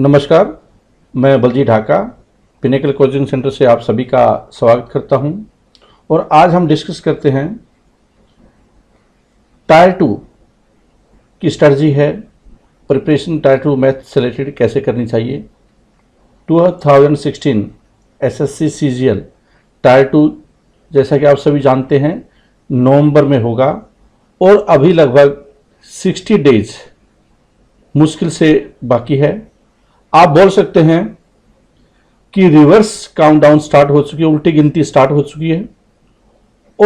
नमस्कार, मैं Balji Dhaka pinnacle coaching centre से आप सभी का स्वागत करता हूं। और आज हम डिस्कस करते हैं Tier 2 की स्ट्रेटजी है, प्रिपरेशन Tier 2 मैथ से रिलेटेड कैसे करनी चाहिए। 2016 SSC CGL Tier 2 जैसा कि आप सभी जानते हैं नवंबर में होगा और अभी लगभग 60 डेज मुश्किल से बाकी है। आप बोल सकते हैं कि रिवर्स काउंटडाउन स्टार्ट हो चुकी है, उल्टी गिनती स्टार्ट हो चुकी है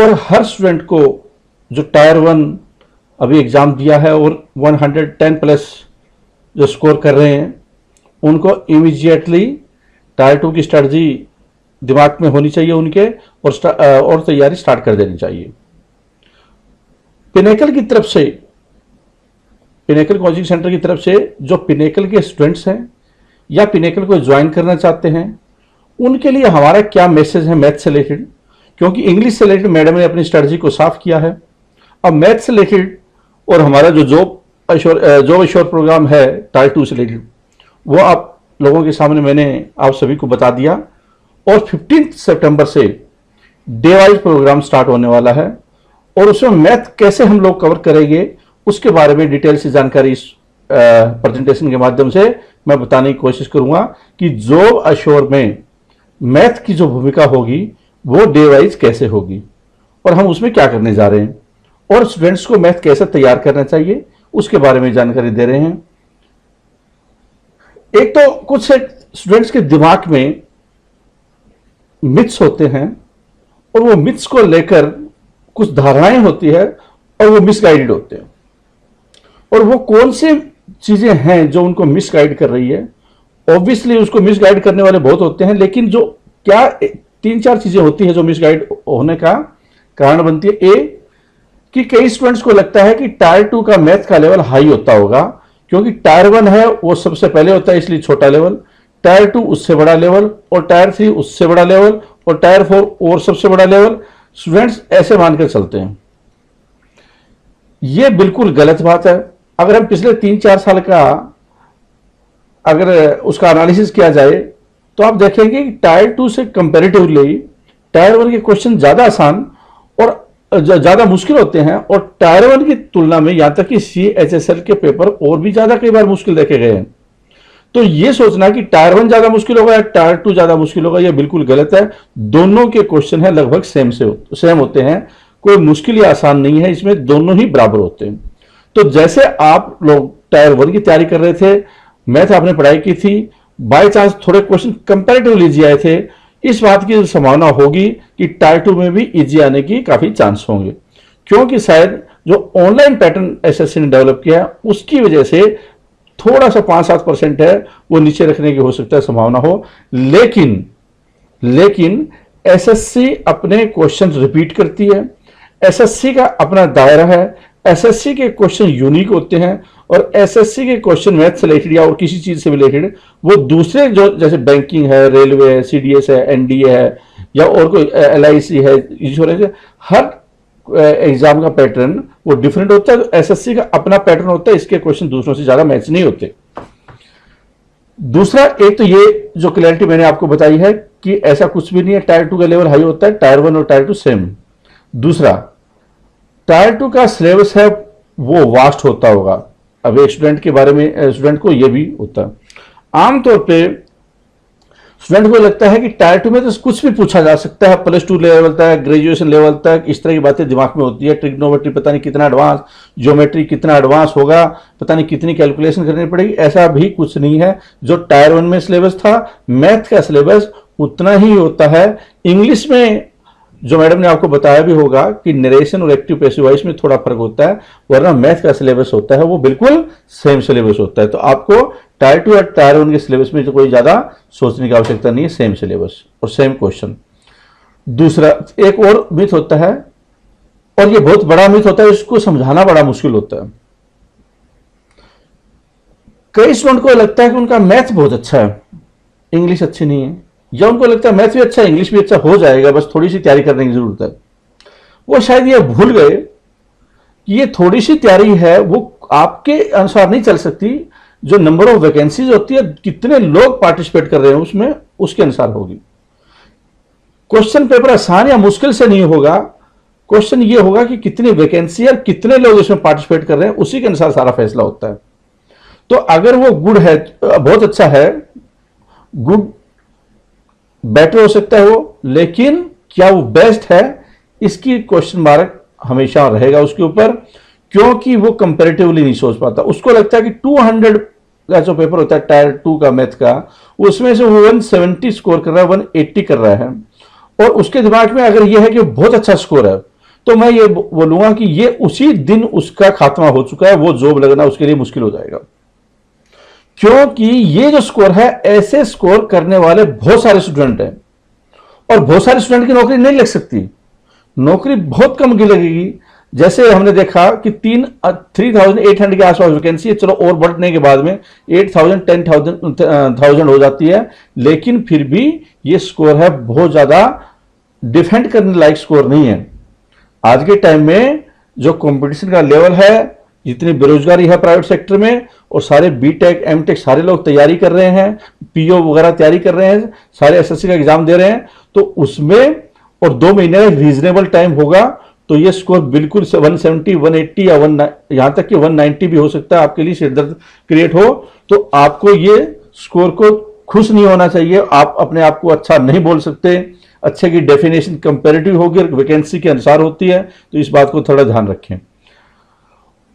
और हर स्टूडेंट को जो Tier 1 अभी एग्ज़ाम दिया है और 110 प्लस जो स्कोर कर रहे हैं उनको इमीडिएटली Tier 2 की स्ट्रेटजी दिमाग में होनी चाहिए उनके और तैयारी स्टार्ट कर देनी चाहिए। पिनेकल की तरफ से, पिनेकल कोचिंग सेंटर की तरफ से जो पिनेकल के स्टूडेंट्स हैं या पिनेकल को ज्वाइन करना चाहते हैं उनके लिए हमारा क्या मैसेज है मैथ से रिलेटेड, क्योंकि इंग्लिश से रिलेटेड मैडम ने अपनी स्ट्रेटजी को साफ किया है। अब मैथ से रिलेटेड और हमारा जो जॉब अश्योर प्रोग्राम है Tier 2 से रिलेटेड वो आप लोगों के सामने मैंने आप सभी को बता दिया। और 15 सितंबर से डे वाइज प्रोग्राम स्टार्ट होने वाला है और उसमें मैथ कैसे हम लोग कवर करेंगे उसके बारे में डिटेल से जानकारी इस प्रेजेंटेशन के माध्यम से मैं बताने की कोशिश करूंगा कि जॉब अश्योर में मैथ की जो भूमिका होगी वो डे वाइज कैसे होगी और हम उसमें क्या करने जा रहे हैं और स्टूडेंट्स को मैथ कैसे तैयार करना चाहिए उसके बारे में जानकारी दे रहे हैं। एक तो कुछ स्टूडेंट्स के दिमाग में मिथ्स होते हैं और वो मिथ्स को लेकर कुछ धारणाएं होती है और वो मिसगाइडेड होते हैं और वो कौन से चीजें हैं जो उनको मिसगाइड कर रही है। ऑब्वियसली उसको मिसगाइड करने वाले बहुत होते हैं, लेकिन जो क्या 3-4 चीजें होती है जो मिसगाइड होने का कारण बनती है। ए कि कई स्टूडेंट्स को लगता है कि Tier 2 का मैथ का लेवल हाई होता होगा क्योंकि Tier 1 है वो सबसे पहले होता है इसलिए छोटा लेवल, Tier 2 उससे बड़ा लेवल और Tier 3 उससे बड़ा लेवल और Tier 4 और सबसे बड़ा लेवल। स्टूडेंट्स ऐसे मानकर चलते हैं, यह बिल्कुल गलत बात है। अगर हम पिछले 3-4 साल का अगर उसका एनालिसिस किया जाए तो आप देखेंगे कि Tier 2 से कंपैरेटिवली Tier 1 के क्वेश्चन ज्यादा आसान और ज्यादा मुश्किल होते हैं और Tier 1 की तुलना में यहां तक कि CHSL के पेपर और भी ज्यादा कई बार मुश्किल देखे गए हैं। तो यह सोचना कि Tier 1 ज्यादा मुश्किल होगा या Tier 2 ज्यादा मुश्किल होगा यह बिल्कुल गलत है। दोनों के क्वेश्चन है लगभग सेम होते हैं, कोई मुश्किल या आसान नहीं है, इसमें दोनों ही बराबर होते हैं। तो जैसे आप लोग Tier 1 की तैयारी कर रहे थे, मैथ आपने पढ़ाई की थी, बाय चांस थोड़े क्वेश्चन कंपैरेटिवली इजी आए थे, इस बात की संभावना होगी कि Tier 2 में भी इजी आने की काफी चांस होंगे क्योंकि शायद जो ऑनलाइन पैटर्न SSC ने डेवलप किया है उसकी वजह से थोड़ा सा 5-7% है वो नीचे रखने की हो सकता है संभावना हो। लेकिन SSC अपने क्वेश्चन रिपीट करती है, SSC का अपना दायरा है, SSC के क्वेश्चन यूनिक होते हैं और SSC के क्वेश्चन मैथ से रिलेटेड या और किसी चीज से रिलेटेड वो दूसरे जो जैसे बैंकिंग है, रेलवे है, CDS है, NDA है या और कोई LIC है, इंश्योरेंस है, हर एग्जाम का पैटर्न वो डिफरेंट होता है। तो SSC का अपना पैटर्न होता है, इसके क्वेश्चन दूसरों से ज्यादा मैच नहीं होते। दूसरा, एक तो ये जो क्लैरिटी मैंने आपको बताई है कि ऐसा कुछ भी नहीं है Tier 2 का लेवल हाई होता है, Tier 1 और Tier 2 सेम। दूसरा, Tier 2 का सिलेबस है वो वास्ट होता होगा। अब एक स्टूडेंट के बारे में स्टूडेंट को ये भी होता है, आमतौर पे स्टूडेंट को लगता है कि Tier 2 में तो कुछ भी पूछा जा सकता है, +2 लेवल तक, ग्रेजुएशन लेवल तक, इस तरह की बातें दिमाग में होती है। ट्रिग्नोमेट्री पता नहीं कितना एडवांस, ज्योमेट्री कितना एडवांस होगा, पता नहीं कितनी कैलकुलेशन करनी पड़ेगी। ऐसा भी कुछ नहीं है। जो Tier 1 में सिलेबस था मैथ का सिलेबस उतना ही होता है। इंग्लिश में जो मैडम ने आपको बताया भी होगा कि नरेशन और एक्टिव पैसिव वॉइस में थोड़ा फर्क होता है, वरना मैथ का सिलेबस होता है वो बिल्कुल सेम सिलेबस होता है। तो आपको Tier 2 और Tier 1 के सिलेबस में तो कोई ज्यादा सोचने की आवश्यकता नहीं है, सेम सिलेबस और सेम क्वेश्चन। दूसरा, एक और मिथ होता है और ये बहुत बड़ा मिथ होता है, इसको समझाना बड़ा मुश्किल होता है। कई स्टूडेंट को लगता है कि उनका मैथ बहुत अच्छा है, इंग्लिश अच्छी नहीं है, या उनको लगता है मैथ भी अच्छा है इंग्लिश भी अच्छा हो जाएगा, बस थोड़ी सी तैयारी करने की जरूरत है। वो शायद ये भूल गए कि ये थोड़ी सी तैयारी है वो आपके अनुसार नहीं चल सकती, जो नंबर ऑफ वैकेंसीज होती है, कितने लोग पार्टिसिपेट कर रहे हैं उसमें, उसके अनुसार होगी। क्वेश्चन पेपर आसान या मुश्किल से नहीं होगा, क्वेश्चन ये होगा कि कितनी वैकेंसी है, कितने लोग इसमें पार्टिसिपेट कर रहे हैं, उसी के अनुसार सारा फैसला होता है। तो अगर वो गुड है बहुत अच्छा है, गुड बेटर हो सकता है वो, लेकिन क्या वो बेस्ट है, इसकी क्वेश्चन मार्क हमेशा रहेगा उसके ऊपर, क्योंकि वो कंपैरेटिवली नहीं सोच पाता। उसको लगता है कि 200 का जो पेपर होता है Tier 2 का मैथ का, उसमें से वो 170 स्कोर कर रहा है, 180 कर रहा है, और उसके दिमाग में अगर ये है कि बहुत अच्छा स्कोर है, तो मैं ये बोलूंगा कि ये उसी दिन उसका खात्मा हो चुका है, वो जॉब लगना उसके लिए मुश्किल हो जाएगा। क्योंकि ये जो स्कोर है, ऐसे स्कोर करने वाले बहुत सारे स्टूडेंट हैं, और बहुत सारे स्टूडेंट की नौकरी नहीं लग सकती, नौकरी बहुत कम की लगेगी। जैसे हमने देखा कि 3,800 के आसपास वैकेंसी है, चलो और बढ़ने के बाद में 8,000 10,000 हो जाती है, लेकिन फिर भी ये स्कोर है बहुत ज्यादा डिफेंड करने लायक स्कोर नहीं है। आज के टाइम में जो कंपटीशन का लेवल है, जितनी बेरोजगारी है प्राइवेट सेक्टर में, और सारे बीटेक एमटेक सारे लोग तैयारी कर रहे हैं, पीओ वगैरह तैयारी कर रहे हैं, सारे एसएससी का एग्जाम दे रहे हैं, तो उसमें और 2 महीने का रीजनेबल टाइम होगा, तो ये स्कोर बिल्कुल 170 180 या यहाँ तक कि 190 भी हो सकता है, आपके लिए सिरदर्द क्रिएट हो। तो आपको ये स्कोर को खुश नहीं होना चाहिए, आप अपने आप को अच्छा नहीं बोल सकते। अच्छे की डेफिनेशन कंपेरेटिव होगी और वैकेंसी के अनुसार होती है, तो इस बात को थोड़ा ध्यान रखें।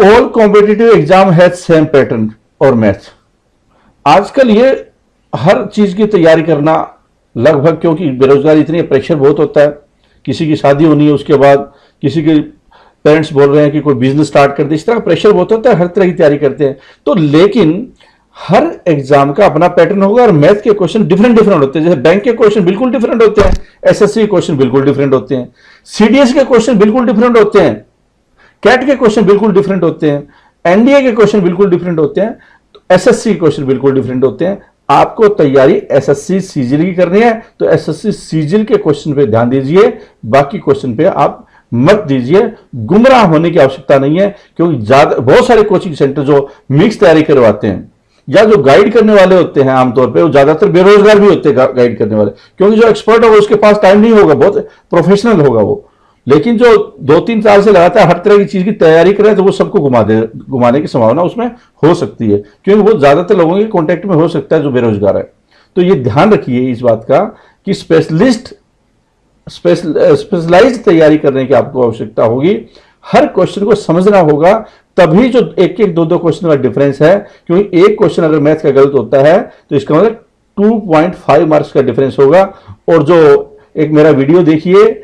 ऑल कॉम्पिटिटिव एग्जाम है सेम पैटर्न और मैथ्स। आजकल ये हर चीज की तैयारी करना लगभग, क्योंकि बेरोजगारी इतनी है, प्रेशर बहुत होता है, किसी की शादी होनी है, उसके बाद किसी के पेरेंट्स बोल रहे हैं कि कोई बिजनेस स्टार्ट कर दे, इस तरह प्रेशर बहुत होता है, हर तरह की तैयारी करते हैं। तो लेकिन हर एग्जाम का अपना पैटर्न होगा, और मैथ के क्वेश्चन डिफरेंट होते हैं। जैसे बैंक के क्वेश्चन बिल्कुल डिफरेंट होते हैं, एसएससी के क्वेश्चन बिल्कुल डिफरेंट होते हैं, सीडीएस के क्वेश्चन बिल्कुल डिफरेंट होते हैं, कैट के क्वेश्चन बिल्कुल डिफरेंट होते हैं, एनडीए के क्वेश्चन बिल्कुल डिफरेंट होते हैं, एसएससी के क्वेश्चन बिल्कुल डिफरेंट होते हैं। आपको तैयारी एसएससी सीजीएल की करनी है तो एसएससी सीजीएल के क्वेश्चन पे ध्यान दीजिए, बाकी क्वेश्चन पे आप मत दीजिए। गुमराह होने की आवश्यकता नहीं है, क्योंकि ज्यादा बहुत सारे कोचिंग सेंटर जो मिक्स तैयारी करवाते हैं या जो गाइड करने वाले होते हैं, आमतौर पे वो ज्यादातर बेरोजगार भी होते हैं गाइड करने वाले, क्योंकि जो एक्सपर्ट होगा उसके पास टाइम नहीं होगा, बहुत प्रोफेशनल होगा वो। लेकिन जो 2-3 साल से लगातार हर तरह की चीज की तैयारी करे, तो वो सबको घुमाने की संभावना उसमें हो सकती है, क्योंकि वो ज्यादातर लोगों के कॉन्टेक्ट में हो सकता है जो बेरोजगार है। तो ये ध्यान रखिए इस बात का कि स्पेशलाइज्ड तैयारी करने की आपको आवश्यकता होगी, हर क्वेश्चन को समझना होगा, तभी जो 1-1, 2-2 क्वेश्चन का डिफरेंस है, क्योंकि एक क्वेश्चन अगर मैथ का गलत होता है तो इसका मतलब 2.5 मार्क्स का डिफरेंस होगा। और जो एक मेरा वीडियो देखिए,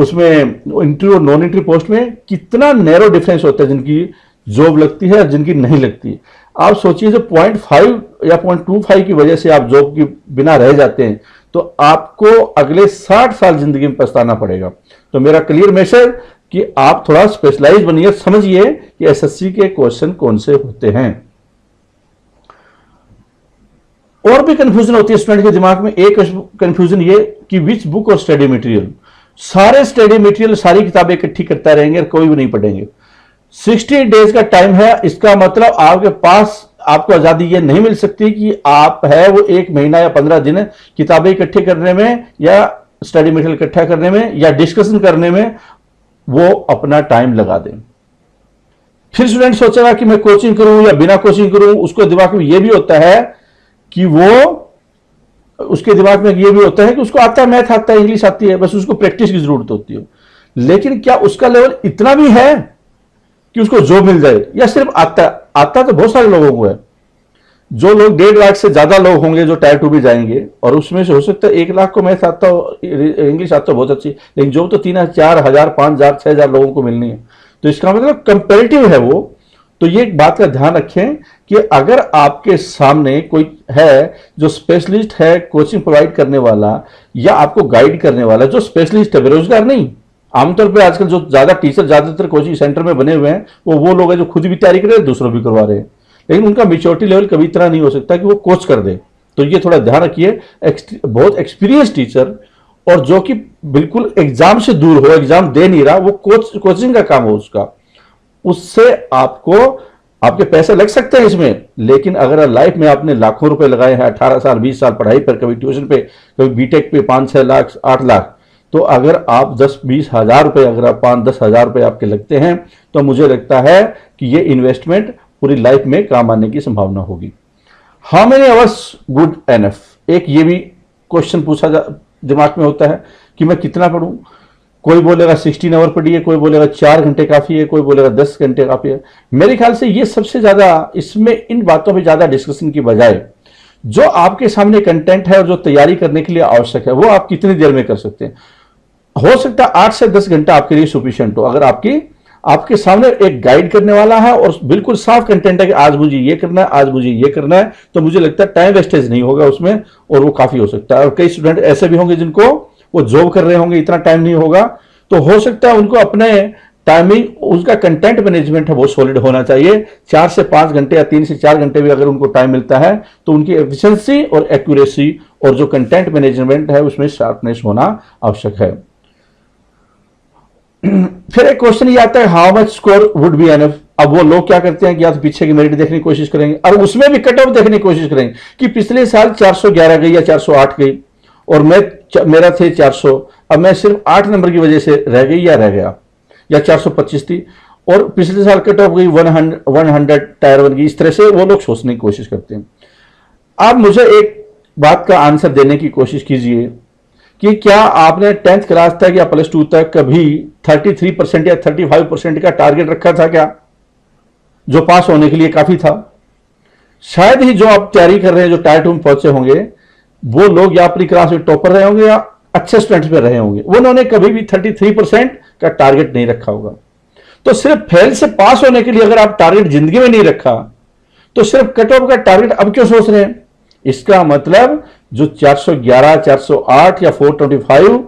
उसमें इंटरव्यू और नॉन इंटरव्यू पोस्ट में कितना नैरो डिफरेंस होता है, जिनकी जॉब लगती है और जिनकी नहीं लगती है। आप सोचिए जो 0.5 या 0.25 की वजह से आप जॉब के बिना रह जाते हैं, तो आपको अगले 60 साल जिंदगी में पछताना पड़ेगा। तो मेरा क्लियर मैसेज कि आप थोड़ा स्पेशलाइज बनिए, समझिए कि एसएससी के क्वेश्चन कौन से होते हैं। और भी कंफ्यूजन होती है स्टूडेंट के दिमाग में, एक कंफ्यूजन ये कि विच बुक और स्टडी मटेरियल, सारे स्टडी मटेरियल सारी किताबें इकट्ठी करता रहेंगे और कोई भी नहीं पढ़ेंगे। 60 डेज का टाइम है, इसका मतलब आपके पास आपको आजादी ये नहीं मिल सकती कि आप है वो 1 महीना या 15 दिन किताबें इकट्ठे करने में या स्टडी मटेरियल इकट्ठा करने में या डिस्कशन करने में वो अपना टाइम लगा दें। फिर स्टूडेंट सोचेगा कि मैं कोचिंग करूं या बिना कोचिंग करूं, उसको दिमाग में यह भी होता है कि वो उसके दिमाग में ये भी होता है कि उसको आता है मैथ, आता है इंग्लिश, आती है, बस उसको प्रैक्टिस की जरूरत होती है। लेकिन क्या उसका लेवल इतना भी है कि उसको जॉब मिल जाए, या सिर्फ आता तो बहुत सारे लोगों को है। जो लोग 1.5 लाख से ज्यादा लोग होंगे जो Tier 2 भी जाएंगे, और उसमें से हो सकता है 1 लाख को मैथ आता हो, इंग्लिश आता हो बहुत अच्छी, लेकिन जॉब तो 3,000, 4,000, 5,000, 6,000 लोगों को मिलनी है। तो इसका मतलब कंपेरेटिव है वो। तो ये एक बात का ध्यान रखें कि अगर आपके सामने कोई है जो स्पेशलिस्ट है, कोचिंग प्रोवाइड करने वाला या आपको गाइड करने वाला जो स्पेशलिस्ट है, बेरोजगार नहीं। आमतौर पर आजकल जो ज्यादा टीचर ज्यादातर कोचिंग सेंटर में बने हुए हैं वो लोग हैं जो खुद भी तैयारी कर रहे हैं, दूसरों भी करवा रहे हैं, लेकिन उनका मेच्योरिटी लेवल कभी इतना नहीं हो सकता कि वो कोच कर दे। तो ये थोड़ा ध्यान रखिए, बहुत एक्सपीरियंस टीचर और जो कि बिल्कुल एग्जाम से दूर हो, एग्जाम दे नहीं रहा, वो कोचिंग का काम हो उसका, उससे आपको आपके पैसे लग सकते हैं इसमें, लेकिन अगर लाइफ में आपने लाखों रुपए लगाए हैं 18 साल 20 साल पढ़ाई पर, कभी ट्यूशन पे, कभी बीटेक पे 5-6 लाख 8 लाख, तो अगर आप 10-20 हज़ार रुपये, अगर आप 5-10 हज़ार रुपये आपके लगते हैं, तो मुझे लगता है कि ये इन्वेस्टमेंट पूरी लाइफ में काम आने की संभावना होगी। How many hours good enough, एक ये भी क्वेश्चन पूछा दिमाग में होता है कि मैं कितना पढ़ूं। कोई बोलेगा 16 आवर पढ़िए, कोई बोलेगा 4 घंटे काफ़ी है, कोई बोलेगा 10 घंटे काफ़ी है। मेरे ख्याल से ये सबसे ज़्यादा, इसमें इन बातों पे ज़्यादा डिस्कशन की बजाय जो आपके सामने कंटेंट है और जो तैयारी करने के लिए आवश्यक है वो आप कितनी देर में कर सकते हैं। हो सकता है 8 से 10 घंटा आपके लिए सफिशिएंट हो, अगर आपके सामने एक गाइड करने वाला है और बिल्कुल साफ कंटेंट है कि आज मुझे ये करना है, आज मुझे ये करना है, तो मुझे लगता है टाइम वेस्टेज नहीं होगा उसमें और वो काफ़ी हो सकता है। और कई स्टूडेंट ऐसे भी होंगे जिनको वो जॉब कर रहे होंगे, इतना टाइम नहीं होगा, तो हो सकता है उनको अपने टाइमिंग, उसका कंटेंट मैनेजमेंट है वो सॉलिड होना चाहिए। 4 से 5 घंटे या 3 से 4 घंटे भी अगर उनको टाइम मिलता है तो उनकी एफिशिएंसी और एक्यूरेसी और जो कंटेंट मैनेजमेंट है उसमें शार्पनेस होना आवश्यक है। फिर एक क्वेश्चन ये आता है, how much score would be enough. अब वो लोग क्या करते हैं कि या तो पीछे की मेरिट देखने की कोशिश करेंगे और उसमें भी कट ऑफ देखने की कोशिश करेंगे कि पिछले साल 411 गई या 408 गई और मेरा थे 400, अब मैं सिर्फ 8 नंबर की वजह से रह गई या रह गया, या 425 थी और पिछले साल कट ऑफ गई 100 टायर 1 गई। इस तरह से वो लोग सोचने की कोशिश करते हैं। आप मुझे एक बात का आंसर देने की कोशिश कीजिए कि क्या आपने 10th क्लास तक या प्लस टू तक कभी 33% या 35% का टारगेट रखा था क्या, जो पास होने के लिए काफी था। शायद ही जो आप तैयारी कर रहे हैं, जो टायर 2 में पहुंचे होंगे, वो लोग या अपनी क्लास में टॉपर रहे होंगे या अच्छे स्टूडेंट्स में रहे होंगे, उन्होंने कभी भी 33% का टारगेट नहीं रखा होगा। तो सिर्फ फेल से पास होने के लिए अगर आप टारगेट जिंदगी में नहीं रखा, तो सिर्फ कट ऑफ का टारगेट अब क्यों सोच रहे हैं। इसका मतलब जो 411, 408 या 425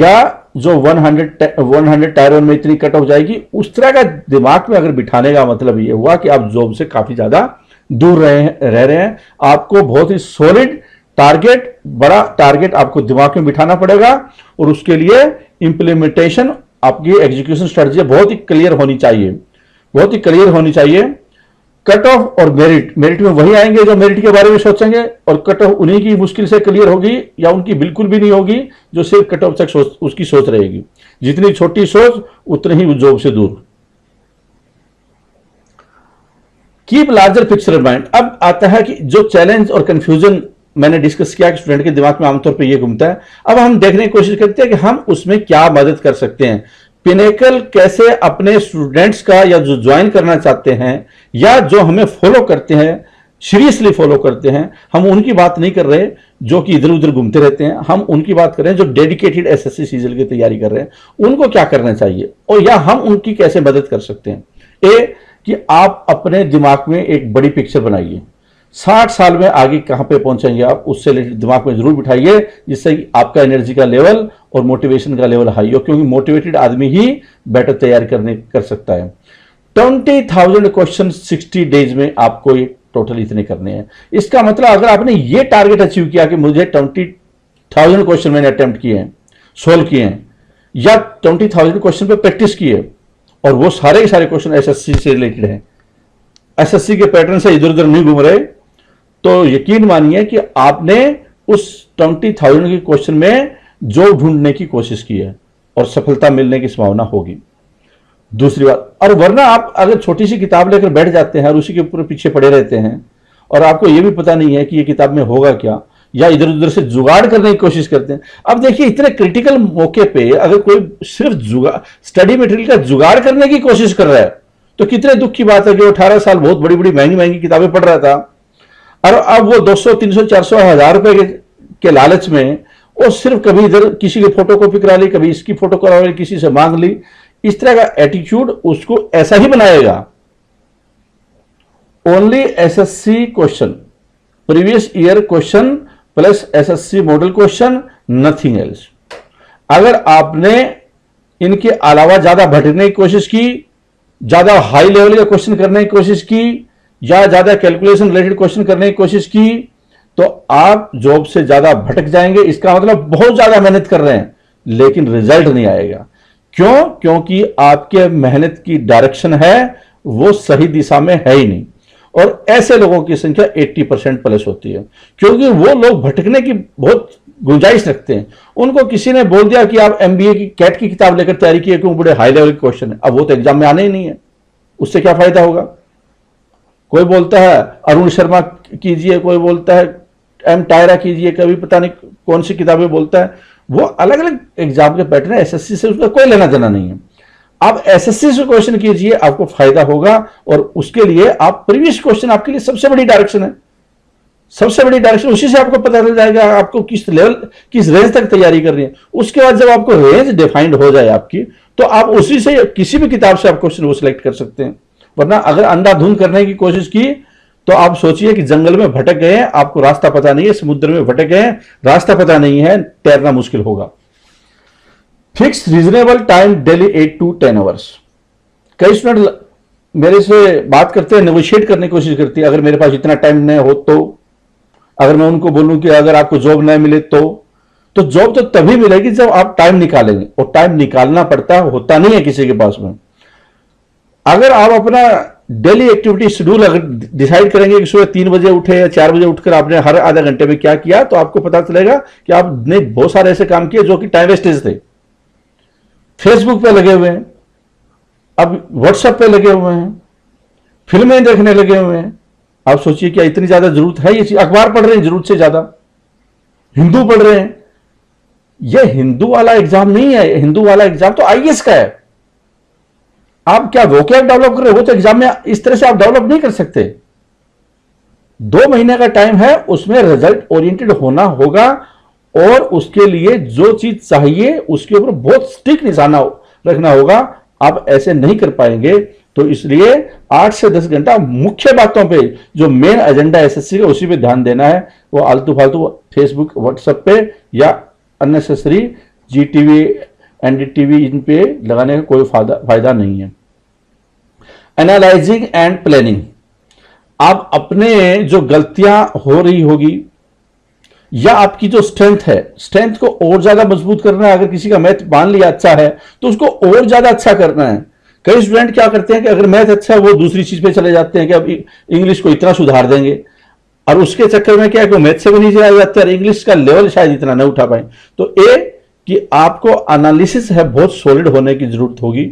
या जो 100 टायर 1 में इतनी कट ऑफ जाएगी, उस तरह का दिमाग में अगर बिठाने का मतलब ये हुआ कि आप जॉब से काफी ज्यादा दूर रह रहे हैं। आपको बहुत ही सॉलिड टारगेट, बड़ा टारगेट आपको दिमाग में बिठाना पड़ेगा और उसके लिए इंप्लीमेंटेशन, आपकी एग्जीक्यूशन स्ट्रेटजी बहुत ही क्लियर होनी चाहिए, बहुत ही क्लियर होनी चाहिए। कट ऑफ और मेरिट में वही आएंगे जो मेरिट के बारे में सोचेंगे और कट ऑफ उन्हीं की मुश्किल से क्लियर होगी या उनकी बिल्कुल भी नहीं होगी जो सिर्फ कट ऑफ तक उसकी सोच रहेगी। जितनी छोटी सोच उतनी ही जॉब से दूर। Keep larger picture in mind. अब आता है कि जो चैलेंज और कंफ्यूजन मैंने डिस्कस किया कि स्टूडेंट के दिमाग में आमतौर पे ये घूमता है, अब हम देखने की कोशिश करते हैं कि हम उसमें क्या मदद कर सकते हैं। पिनेकल कैसे अपने स्टूडेंट्स का, या जो ज्वाइन करना चाहते हैं या जो हमें फॉलो करते हैं, सीरियसली फॉलो करते हैं, हम उनकी बात नहीं कर रहे जो कि इधर उधर घूमते रहते हैं, हम उनकी बात कर रहे हैं जो डेडिकेटेड SSC CGL की तैयारी कर रहे हैं, उनको क्या करना चाहिए और या हम उनकी कैसे मदद कर सकते हैं। ए कि आप अपने दिमाग में एक बड़ी पिक्चर बनाइए, 60 साल में आगे कहां पे पहुंचेंगे आप, उससे दिमाग में जरूर बिठाइए, जिससे आपका एनर्जी का लेवल और मोटिवेशन का लेवल हाई हो, क्योंकि मोटिवेटेड आदमी ही बेटर तैयारी कर सकता है। 20,000 क्वेश्चन 60 डेज में आपको ये टोटल इतने करने हैं। इसका मतलब अगर आपने ये टारगेट अचीव किया कि मुझे 20,000 क्वेश्चन मैंने अटेम्प्ट किए हैं, सोल्व किए हैं, या 20,000 क्वेश्चन पे प्रैक्टिस किए और वो सारे के सारे क्वेश्चन SSC से रिलेटेड हैं, SSC के पैटर्न से इधर उधर नहीं घूम रहे, तो यकीन मानिए कि आपने उस 20,000 के क्वेश्चन में जो ढूंढने की कोशिश की है और सफलता मिलने की संभावना होगी। दूसरी बात, और वरना आप अगर छोटी सी किताब लेकर बैठ जाते हैं और उसी के पूरे पीछे पड़े रहते हैं और आपको ये भी पता नहीं है कि ये किताब में होगा क्या, या इधर उधर से जुगाड़ करने की कोशिश करते हैं। अब देखिए, इतने क्रिटिकल मौके पर अगर कोई सिर्फ स्टडी मटेरियल का जुगाड़ करने की कोशिश कर रहा है तो कितने दुख की बात है कि 18 साल बहुत बड़ी बड़ी महंगी महंगी किताबें पढ़ रहा था और अब वो 200, 300, 400, 1000 रुपए के लालच में, और सिर्फ कभी इधर किसी की फोटो कॉपी करा ली, कभी इसकी फोटो करा ली, किसी से मांग ली। इस तरह का एटीट्यूड उसको ऐसा ही बनाएगा। Only SSC question, previous year question plus SSC model question, nothing else. अगर आपने इनके अलावा ज्यादा भटकने की कोशिश की, ज्यादा हाई लेवल का क्वेश्चन करने की कोशिश की, या ज्यादा कैलकुलेशन रिलेटेड क्वेश्चन करने की कोशिश की, तो आप जॉब से ज्यादा भटक जाएंगे। इसका मतलब बहुत ज्यादा मेहनत कर रहे हैं लेकिन रिजल्ट नहीं आएगा। क्यों? क्योंकि आपके मेहनत की डायरेक्शन है वो सही दिशा में है ही नहीं, और ऐसे लोगों की संख्या 80% प्लस होती है, क्योंकि वो लोग भटकने की बहुत गुंजाइश रखते हैं। उनको किसी ने बोल दिया कि आप एमबीए की कैट की किताब लेकर तैयारी किए क्यों, बड़े हाई लेवल के क्वेश्चन है, अब वो तो एग्जाम में आने ही नहीं है, उससे क्या फायदा होगा। कोई बोलता है अरुण शर्मा कीजिए, कोई बोलता है एम टायरा कीजिए, कभी पता नहीं कौन सी किताबें बोलता है। वो अलग अलग एग्जाम के पैटर्न है, एसएससी से उसका कोई लेना देना नहीं है। आप एसएससी से क्वेश्चन कीजिए, आपको फायदा होगा, और उसके लिए आप प्रीवियस क्वेश्चन आपके लिए सबसे बड़ी डायरेक्शन है, सबसे बड़ी डायरेक्शन। उसी से आपको पता चल जाएगा आपको किस लेवल किस रेंज तक तैयारी करनी है। उसके बाद जब आपको रेंज डिफाइंड हो जाए आपकी, तो आप उसी से किसी भी किताब से आप क्वेश्चन वो सिलेक्ट कर सकते हैं। वरना अगर अंधाधुंध करने की कोशिश की तो आप सोचिए कि जंगल में भटक गए हैं, आपको रास्ता पता नहीं है, समुद्र में भटक गए हैं, रास्ता पता नहीं है, तैरना मुश्किल होगा। Fix reasonable time daily 8 to 10 hours. कई स्टूडेंट मेरे से बात करते हैं, नेगोशिएट करने की कोशिश करती है, अगर मेरे पास इतना टाइम नहीं हो तो, अगर मैं उनको बोलूं कि अगर आपको जॉब नहीं मिले तो जॉब तो तभी मिलेगी जब आप टाइम निकालेंगे, और टाइम निकालना पड़ता होता नहीं है किसी के पास में। अगर आप अपना डेली एक्टिविटी शेड्यूल अगर डिसाइड करेंगे कि सुबह 3 बजे उठे या 4 बजे उठकर आपने हर आधा घंटे में क्या किया, तो आपको पता चलेगा कि आपने बहुत सारे ऐसे काम किए जो कि टाइम वेस्टेज थे। फेसबुक पे लगे हुए हैं, अब व्हाट्सएप पे लगे हुए हैं, फिल्में देखने लगे हुए हैं। आप सोचिए क्या इतनी ज्यादा जरूरत है ये चीज। अखबार पढ़ रहे हैं जरूरत से ज्यादा, हिंदू पढ़ रहे हैं। यह हिंदू वाला एग्जाम नहीं है, हिंदू वाला एग्जाम तो आईएएस का है। आप क्या वोकैब डेवलप कर रहे हो तो एग्जाम में इस तरह से आप डेवलप नहीं कर सकते। 2 महीने का टाइम है, उसमें रिजल्ट ओरिएंटेड होना होगा, और उसके लिए जो चीज चाहिए उसके ऊपर बहुत स्टिक निशाना रखना होगा। आप ऐसे नहीं कर पाएंगे, तो इसलिए 8 से 10 घंटा मुख्य बातों पे जो मेन एजेंडा एसएससी का उसी पे ध्यान देना है। वो आलतू फालतू फेसबुक व्हाट्सएप पे या अननेसेसरी जीटीवी एनडीटीवी इन पे लगाने का कोई फायदा नहीं है। Analysing and planning. आप अपने जो गलतियां हो रही होगी या आपकी जो स्ट्रेंथ है, स्ट्रेंथ को और ज्यादा मजबूत करना है। अगर किसी का मैथ मान लिया अच्छा है तो उसको और ज्यादा अच्छा करना है। कई स्टूडेंट क्या करते हैं कि अगर मैथ अच्छा है वो दूसरी चीज पे चले जाते हैं कि अब इंग्लिश को इतना सुधार देंगे, और उसके चक्कर में क्या है कि वो मैथ से भी नीचे आ जाते हैं और इंग्लिश का लेवल शायद इतना न उठा पाए। तो ए कि आपको एनालिसिस है बहुत सॉलिड होने की जरूरत होगी,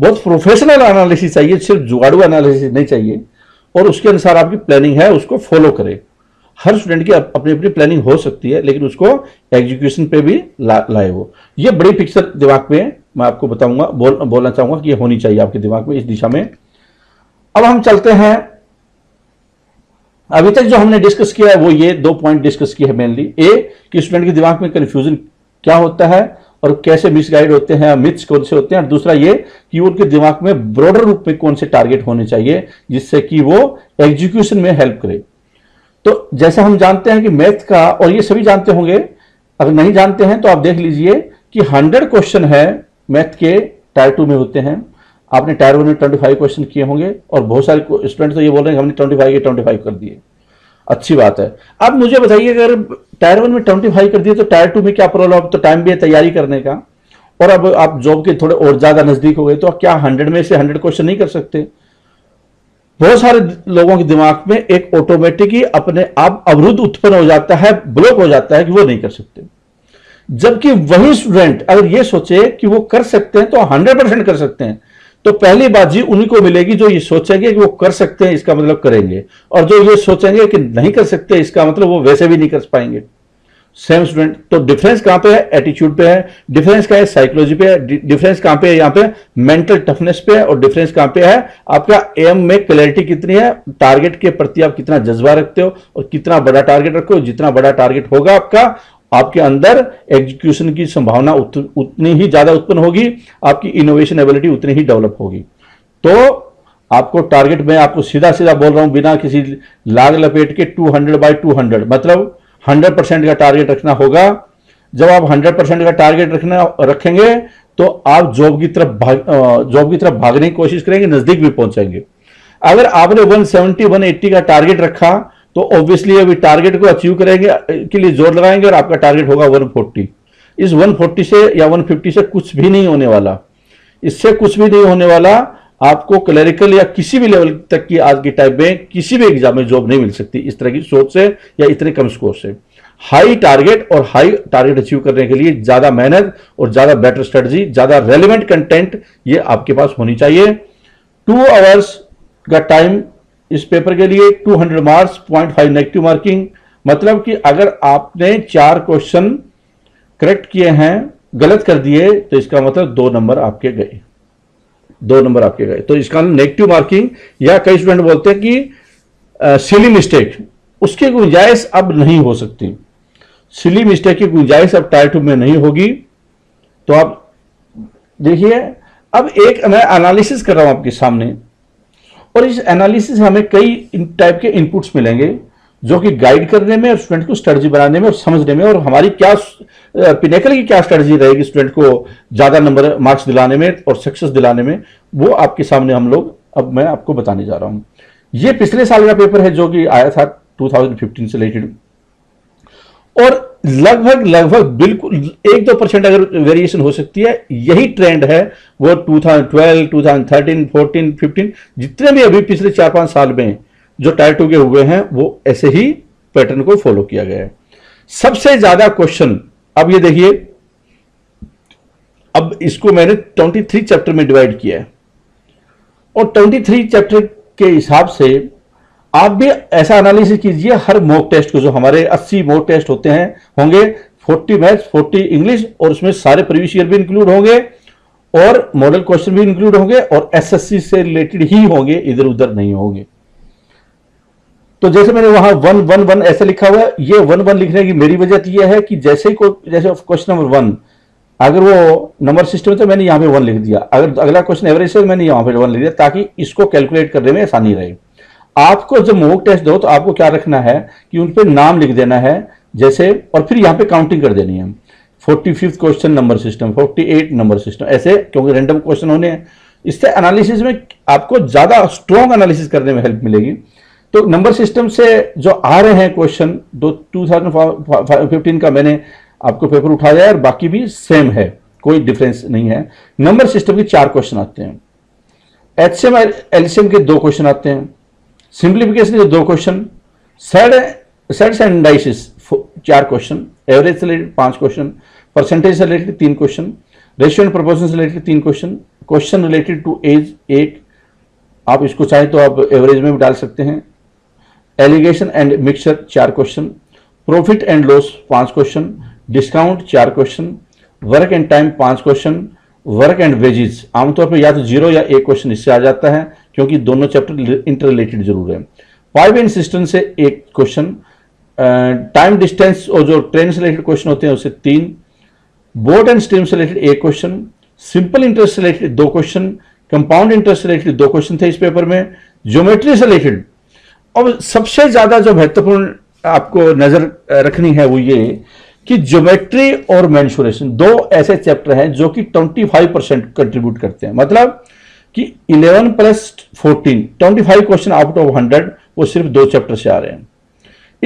बहुत प्रोफेशनल एनालिसिस चाहिए, सिर्फ जुगाड़ू एनालिसिस नहीं चाहिए, और उसके अनुसार आपकी प्लानिंग है उसको फॉलो करें। हर स्टूडेंट की अपनी अपनी प्लानिंग हो सकती है, लेकिन उसको एग्जीक्यूशन पे भी लाए हो। ये बड़ी पिक्चर दिमाग में मैं आपको बताऊंगा, बोलना चाहूंगा कि ये होनी चाहिए आपके दिमाग में इस दिशा में। अब हम चलते हैं, अभी तक जो हमने डिस्कस किया है वो ये 2 पॉइंट डिस्कस किया है मेनली। ए कि स्टूडेंट के दिमाग में कंफ्यूजन क्या होता है और कैसे मिसगाइड होते हैं, मिथ्स कौन से होते हैं। दूसरा ये कि उनके दिमाग में ब्रॉडर रूप में कौन से टारगेट होने चाहिए जिससे कि वो एग्जीक्यूशन में हेल्प करे। तो जैसे हम जानते हैं कि मैथ का, और ये सभी जानते होंगे, अगर नहीं जानते हैं तो आप देख लीजिए कि 100 क्वेश्चन है मैथ के Tier 2 में होते हैं। आपने Tier 1 में 25 क्वेश्चन किए होंगे, और बहुत सारे स्टूडेंट तो ये बोल रहे हैं हमने 25 के 25 कर दिए, अच्छी बात है। अब मुझे बताइए अगर Tier 1 में 25 कर दिए तो Tier 2 में क्या प्रॉब्लम। अब तो टाइम भी है तैयारी करने का, और अब आप जॉब के थोड़े और ज्यादा नजदीक हो गए, तो क्या 100 में से 100 क्वेश्चन नहीं कर सकते। बहुत सारे लोगों के दिमाग में एक ऑटोमेटिक ही अपने आप अवरुद्ध उत्पन्न हो जाता है, ब्लॉक हो जाता है कि वो नहीं कर सकते। जबकि वही स्टूडेंट अगर ये सोचे कि वो कर सकते हैं तो 100% कर सकते हैं, तो पहली बाजी उन्हीं को मिलेगी जो ये सोचेंगे कि वो कर सकते हैं, इसका मतलब करेंगे, और जो ये सोचेंगे कि नहीं कर सकते इसका मतलब वो वैसे भी नहीं कर पाएंगे। Same student. तो डिफरेंस कहां पे है? एटीट्यूड पे है। डिफरेंस क्या है? साइकोलॉजी पे है। डिफरेंस कहां पे है? यहाँ पे मेंटल टफनेस पे है। और डिफरेंस कहां पे है? आपका एम में क्लैरिटी कितनी है, टारगेट के प्रति आप कितना जज्बा रखते हो और कितना बड़ा टारगेट रखते हो। जितना बड़ा टारगेट होगा आपका, आपके अंदर एग्जीक्यूशन की संभावना उतनी ही ज्यादा उत्पन्न होगी, आपकी इनोवेशन एबिलिटी उतनी ही डेवलप होगी। तो आपको टारगेट में, आपको सीधा सीधा बोल रहा हूं बिना किसी लाग लपेट के, 200/200 मतलब 100% का टारगेट रखना होगा। जब आप 100% का टारगेट रखेंगे तो आप जॉब की तरफ भागने की कोशिश करेंगे, नजदीक भी पहुंचेंगे। अगर आपने 170-180 का टारगेट रखा तो ऑब्वियसली अभी टारगेट को अचीव करेंगे के लिए जोर लगाएंगे, और आपका टारगेट होगा 140। इस 140 से या 150 से कुछ भी नहीं होने वाला, इससे कुछ भी नहीं होने वाला। आपको क्लरिकल या किसी भी लेवल तक की आज की टाइप में किसी भी एग्जाम में जॉब नहीं मिल सकती इस तरह की सोच से या इतने कम स्कोर से। हाई टारगेट और हाई टारगेट अचीव करने के लिए ज्यादा मेहनत और ज्यादा बेटर स्ट्रेटजी, ज्यादा रेलिवेंट कंटेंट ये आपके पास होनी चाहिए। 2 आवर्स का टाइम इस पेपर के लिए, 200 मार्क्स, 0.5 नेगेटिव मार्किंग। मतलब कि अगर आपने 4 क्वेश्चन करेक्ट किए हैं, गलत कर दिए तो इसका मतलब 2 नंबर आपके गए, 2 नंबर आपके गए। तो इसका नेगेटिव मार्किंग या कई स्टूडेंट बोलते हैं कि सिली मिस्टेक, उसकी गुंजाइश अब नहीं हो सकती, सिली मिस्टेक की गुंजाइश अब टायर 2 में नहीं होगी। तो आप देखिए, अब एक मैं एनालिसिस कर रहा हूं आपके सामने और इस एनालिसिस से हमें कई टाइप के इनपुट्स मिलेंगे जो कि गाइड करने में और स्टूडेंट को स्ट्रेटजी बनाने में और समझने में और हमारी क्या पिनेकल की क्या स्ट्रेटजी रहेगी स्टूडेंट को ज्यादा नंबर मार्क्स दिलाने में और सक्सेस दिलाने में, वो आपके सामने हम लोग अब मैं आपको बताने जा रहा हूं। ये पिछले साल का पेपर है जो कि आया था 2015 से रिलेटेड और लगभग बिल्कुल 1-2% अगर वेरिएशन हो सकती है, यही ट्रेंड है वो 2012, 2013, 14, 15 जितने भी अभी पिछले 4-5 साल में जो टायर 2 के हुए हैं वो ऐसे ही पैटर्न को फॉलो किया गया है। सबसे ज्यादा क्वेश्चन अब ये देखिए, अब इसको मैंने 23 चैप्टर में डिवाइड किया है और 23 चैप्टर के हिसाब से आप भी ऐसा एनालिसिस कीजिए हर मॉक टेस्ट को, जो हमारे 80 मॉक टेस्ट होते हैं होंगे, 40 मैथ्स, 40 इंग्लिश और उसमें सारे प्रीवियस ईयर भी इंक्लूड होंगे और मॉडल क्वेश्चन भी इंक्लूड होंगे और एसएससी से रिलेटेड ही होंगे, इधर उधर नहीं होंगे। तो जैसे मैंने वहां 1-1-1 ऐसे लिखा हुआ है, ये 1-1 लिखने की मेरी वजह यह है कि जैसे क्वेश्चन नंबर 1 अगर वो नंबर सिस्टम है तो मैंने यहां पे 1 लिख दिया, अगर अगला क्वेश्चन एवरेज है मैंने यहां पे 1 लिख दिया ताकि इसको कैलकुलेट करने में आसानी रहे। आपको जब मॉक टेस्ट दो तो आपको क्या रखना है कि उन पे नाम लिख देना है जैसे, और फिर यहाँ पे काउंटिंग कर देनी है, 45वां question number system, 48 number system, ऐसे, क्योंकि रैंडम क्वेश्चन होने हैं। इससे एनालिसिस में आपको ज्यादा स्ट्रॉन्ग एनालिसिस करने में हेल्प मिलेगी। तो नंबर सिस्टम से जो आ रहे हैं क्वेश्चन 2015 का मैंने आपको पेपर उठाया है और बाकी भी सेम है, कोई डिफरेंस नहीं है। नंबर सिस्टम के 4 क्वेश्चन आते हैं, एचसीएम एलसीएम के 2 क्वेश्चन आते हैं, सिंप्लीफिकेशन के 2 क्वेश्चन, सेट्स एंड डाइसेस 4 क्वेश्चन, एवरेज से रिलेटेड 5 क्वेश्चन, परसेंटेज से related 3 question, ratio and proportion से related 3 question, question related to age 1, आप इसको चाहे तो आप एवरेज में भी डाल सकते हैं, alligation and mixture 4 question, profit and loss 5 question, discount 4 question, work and time 5 question, work and wages आमतौर पर या तो 0 या 1 क्वेश्चन इससे आ जाता है क्योंकि दोनों चैप्टर इंटर रिलेटेड जरूर है, पाइप एंड सिस्टम से 1 क्वेश्चन, टाइम डिस्टेंस और जो ट्रेन से रिलेटेड क्वेश्चन होते हैं उससे 3, बोट एंड स्ट्रीम से रिलेटेड 1 क्वेश्चन, सिंपल इंटरेस्ट से रिलेटेड 2 क्वेश्चन, कंपाउंड इंटरेस्ट से रिलेटेड 2 क्वेश्चन थे इस पेपर में, ज्योमेट्री से रिलेटेड। और सबसे ज्यादा जो महत्वपूर्ण आपको नजर रखनी है वो ये कि ज्योमेट्री और मेंसुरेशन 2 ऐसे चैप्टर हैं जो कि 25% कंट्रीब्यूट करते हैं, मतलब कि 11 + 14 25 क्वेश्चन आउट ऑफ 100 वो सिर्फ 2 चैप्टर से आ रहे हैं।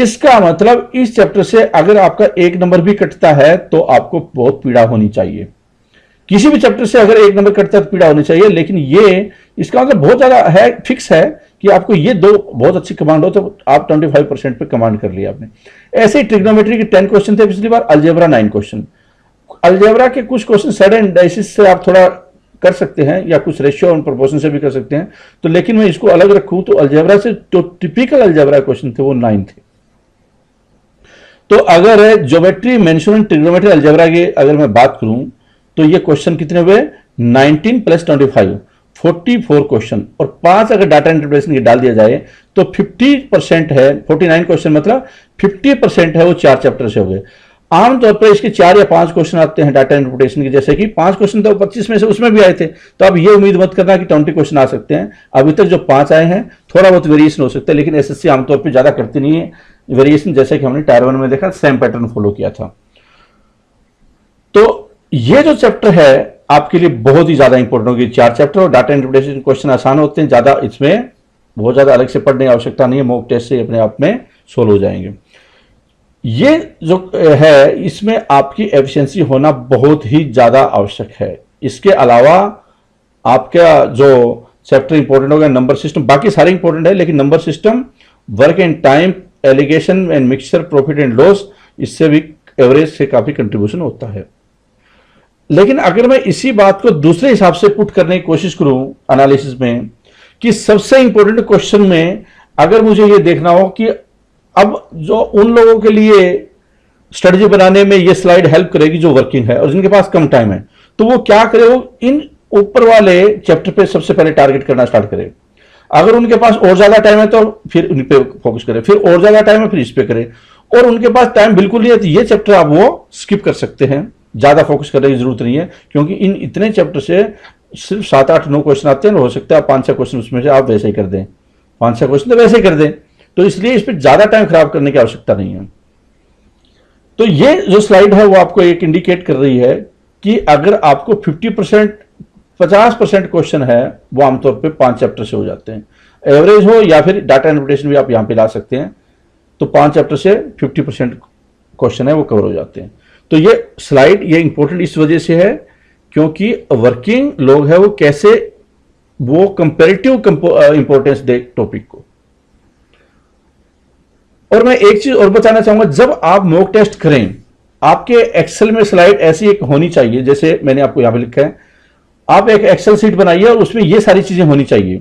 इसका मतलब इस चैप्टर से अगर आपका 1 नंबर भी कटता है तो आपको बहुत पीड़ा होनी चाहिए, किसी भी चैप्टर से अगर 1 नंबर कटता है तो पीड़ा होनी चाहिए, लेकिन ये इसका मतलब बहुत ज्यादा है, फिक्स है कि आपको ये 2 बहुत अच्छी कमांड हो तो आप 25% पे कमांड कर लिया आपने। ऐसे ही ट्रिग्नोमेट्री के 10 क्वेश्चन थे पिछली बार, अलजेब्रा 9 क्वेश्चन, अलजेब्रा के कुछ क्वेश्चन सेट एंड डाइसिस से आप थोड़ा कर सकते हैं या कुछ रेशियो और प्रोपोर्शन से भी कर सकते हैं, तो लेकिन मैं इसको अलग रखूं तो अलजेब्रा से जो टिपिकल अलजेब्रा क्वेश्चन थे वो 9 थे। तो अगर ज्योमेट्री, मेंशन, ट्रिग्नोमेट्री, अलजेब्रा की अगर मैं बात करूं तो ये क्वेश्चन कितने हुए 19 + 25 44 क्वेश्चन और 5 अगर डाटा इंटरप्रिटेशन के डाल दिया जाए तो 50% है, 49 क्वेश्चन मतलब 50% है वो 4 चैप्टर से हो गए। आमतौर पर इसके 4 या 5 क्वेश्चन आते हैं डाटा इंटरप्रिटेशन के, जैसे कि 5 क्वेश्चन तो 25 में से उसमें भी आए थे, तो अब ये उम्मीद मत करना कि 20 क्वेश्चन आ सकते हैं, अभी तक जो 5 आए हैं थोड़ा बहुत वेरिएशन हो सकता है लेकिन एसएससी आमतौर पर ज्यादा करती नहीं है वेरिएशन, जैसे कि हमने टायर 1 में देखा सेम पैटर्न फॉलो किया था। तो ये जो चैप्टर है आपके लिए बहुत ही ज्यादा इंपॉर्टेंट होगी, 4 चैप्टर और डाटा इंटरप्रिटेशन क्वेश्चन आसान होते हैं, ज्यादा इसमें बहुत ज्यादा अलग से पढ़ने की आवश्यकता नहीं है, मॉक टेस्ट से अपने आप में सोल्व हो जाएंगे। ये जो है इसमें आपकी एफिशिएंसी होना बहुत ही ज्यादा आवश्यक है, इसके अलावा आपका जो चैप्टर इंपॉर्टेंट हो गया, नंबर सिस्टम, बाकी सारे इंपॉर्टेंट है, लेकिन number system, work and time, alligation and mixture, profit and loss, इससे भी एवरेज से काफी कंट्रीब्यूशन होता है। लेकिन अगर मैं इसी बात को दूसरे हिसाब से पुट करने की कोशिश करूं एनालिसिस में, कि सबसे इंपॉर्टेंट क्वेश्चन में अगर मुझे ये देखना हो कि अब जो उन लोगों के लिए स्ट्रेटजी बनाने में ये स्लाइड हेल्प करेगी जो वर्किंग है और जिनके पास कम टाइम है, तो वो क्या करे, वो इन ऊपर वाले चैप्टर पे सबसे पहले टारगेट करना स्टार्ट करे। अगर उनके पास और ज्यादा टाइम है तो फिर उन पे फोकस करें, फिर और ज्यादा टाइम है फिर इस पे करें, और उनके पास टाइम बिल्कुल नहीं है तो ये चैप्टर आप वो स्किप कर सकते हैं, ज्यादा फोकस करने की जरूरत नहीं है, क्योंकि इन इतने चैप्टर से सिर्फ 7, 8, 9 क्वेश्चन आते हैं, हो सकता है 5-6 क्वेश्चन उसमें से आप वैसे ही कर दें, 5-6 क्वेश्चन तो वैसे ही कर दें, तो इसलिए इस पर ज्यादा टाइम खराब करने की आवश्यकता नहीं है। तो ये जो स्लाइड है वो आपको एक इंडिकेट कर रही है कि अगर आपको 50% क्वेश्चन है वो आमतौर पे 5 चैप्टर से हो जाते हैं, एवरेज हो या फिर डाटा इंटरप्रिटेशन भी आप यहाँ पे ला सकते हैं, तो 5 चैप्टर से 50% क्वेश्चन है वो कवर हो जाते हैं। तो ये स्लाइड ये इंपॉर्टेंट इस वजह से है क्योंकि वर्किंग लोग है वो कैसे वो कंपेरेटिव इंपॉर्टेंस दे टॉपिक को। और मैं एक चीज और बताना चाहूंगा, जब आप मॉक टेस्ट करें आपके एक्सेल में स्लाइड ऐसी एक होनी चाहिए, जैसे मैंने आपको यहां पे लिखा है, आप एक एक्सेल शीट बनाइए और उसमें ये सारी चीजें होनी चाहिए,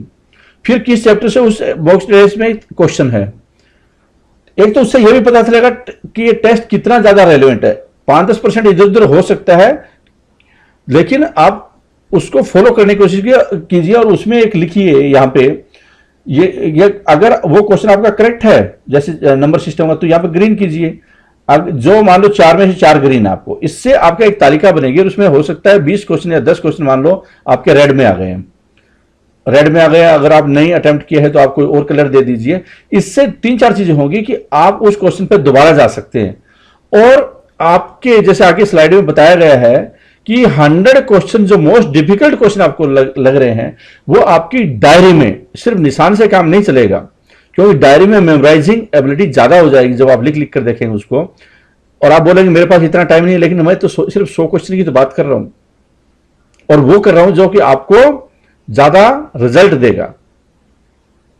फिर किस चैप्टर से उस बॉक्स टेस्ट में क्वेश्चन है। एक तो उससे ये भी पता चलेगा कि ये टेस्ट कितना ज्यादा रेलेवेंट है, 5-10% इधर उधर हो सकता है, लेकिन आप उसको फॉलो करने की कोशिश कीजिए और उसमें एक लिखिए यहाँ पे ये अगर वो क्वेश्चन आपका करेक्ट है जैसे नंबर सिस्टम का, तो यहाँ पे ग्रीन कीजिए, अब जो मान लो 4 में से 4 ग्रीन आपको, इससे आपका एक तालिका बनेगी और उसमें हो सकता है 20 क्वेश्चन या 10 क्वेश्चन मान लो आपके रेड में आ गए। अगर आप नहीं अटेम्प्ट किया है तो आप कोई और कलर दे दीजिए, इससे 3-4 चीजें होंगी कि आप उस क्वेश्चन पर दोबारा जा सकते हैं। और आपके जैसे आगे स्लाइड में बताया गया है कि 100 क्वेश्चन जो मोस्ट डिफिकल्ट क्वेश्चन आपको लग रहे हैं वो आपकी डायरी में, सिर्फ निशान से काम नहीं चलेगा क्योंकि डायरी में मेमोराइजिंग एबिलिटी ज्यादा हो जाएगी जब आप लिख लिख कर देखेंगे उसको, और आप बोलेंगे मेरे पास इतना टाइम नहीं है, लेकिन मैं तो सिर्फ 100 क्वेश्चन की तो बात कर रहा हूं और वो कर रहा हूं जो कि आपको ज्यादा रिजल्ट देगा।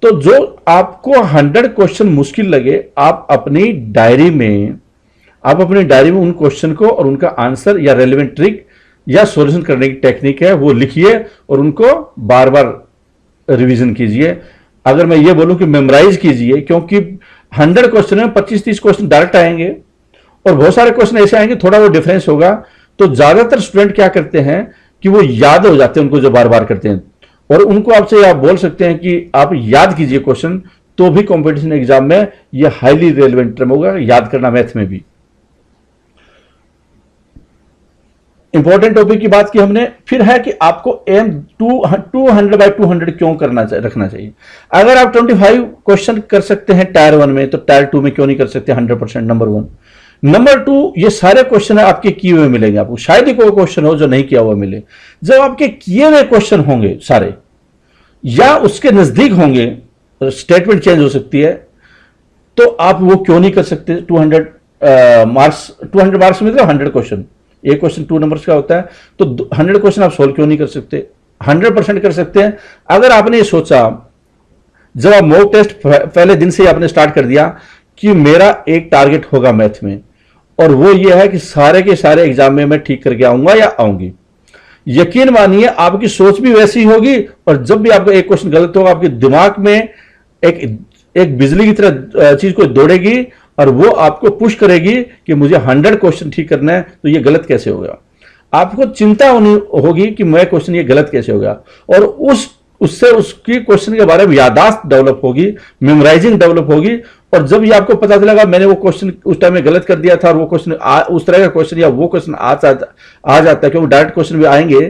तो जो आपको 100 क्वेश्चन मुश्किल लगे, आप अपनी डायरी में उन क्वेश्चन को और उनका आंसर या रेलिवेंट ट्रिक या सोल्यूशन करने की टेक्निक है वो लिखिए और उनको बार बार रिविजन कीजिए। अगर मैं ये बोलूं कि मेमोराइज कीजिए, क्योंकि 100 क्वेश्चन में 25-30 क्वेश्चन डायरेक्ट आएंगे और बहुत सारे क्वेश्चन ऐसे आएंगे, थोड़ा वो डिफरेंस होगा, तो ज्यादातर स्टूडेंट क्या करते हैं कि वो याद हो जाते हैं उनको जो बार बार करते हैं, और उनको आपसे आप बोल सकते हैं कि आप याद कीजिए क्वेश्चन, तो भी कॉम्पिटिशन एग्जाम में यह हाईली रेलिवेंट टर्म होगा, याद करना मैथ में भी। इंपॉर्टेंट टॉपिक की बात की हमने, फिर है कि आपको एम 200 by 200 क्यों रखना चाहिए। अगर आप 25 क्वेश्चन कर सकते हैं Tier 1 में, तो Tier 2 में क्यों नहीं कर सकते 100%। नंबर 1, नंबर 2, ये सारे क्वेश्चन आपके किए हुए मिलेंगे, आपको शायद ही कोई क्वेश्चन हो जो नहीं किया हुआ मिले। जब आपके किए हुए क्वेश्चन होंगे सारे या उसके नजदीक होंगे, स्टेटमेंट चेंज हो सकती है, तो आप वो क्यों नहीं कर सकते 200 मार्क्स में, 100 क्वेश्चन, एक क्वेश्चन 2 नंबर्स का होता है, तो 100 क्वेश्चन आप सोल्व क्यों नहीं कर सकते, 100% कर सकते हैं। अगर आपने ये सोचा, जब आप मॉक टेस्ट पहले दिन से ही आपने स्टार्ट कर दिया कि मेरा एक टारगेट होगा मैथ में, और वो ये है कि सारे के सारे एग्जाम में मैं ठीक करके आऊंगा या आऊंगी, यकीन मानिए आपकी सोच भी वैसी होगी, और जब भी आपका एक क्वेश्चन गलत होगा आपके दिमाग में एक बिजली की तरह चीज को दौड़ेगी और वो आपको पुश करेगी कि मुझे 100 क्वेश्चन ठीक करना है, तो ये गलत कैसे होगा। आपको चिंता होगी कि मैं क्वेश्चन ये गलत कैसे होगा, और उससे उसकी क्वेश्चन के बारे में याददाश्त डेवलप होगी, मेमोराइजिंग डेवलप होगी, और जब ये आपको पता चलेगा मैंने वो क्वेश्चन उस टाइम में गलत कर दिया था और वो क्वेश्चन उस तरह का क्वेश्चन या वो क्वेश्चन आ जाता है, क्योंकि डायरेक्ट क्वेश्चन भी आएंगे,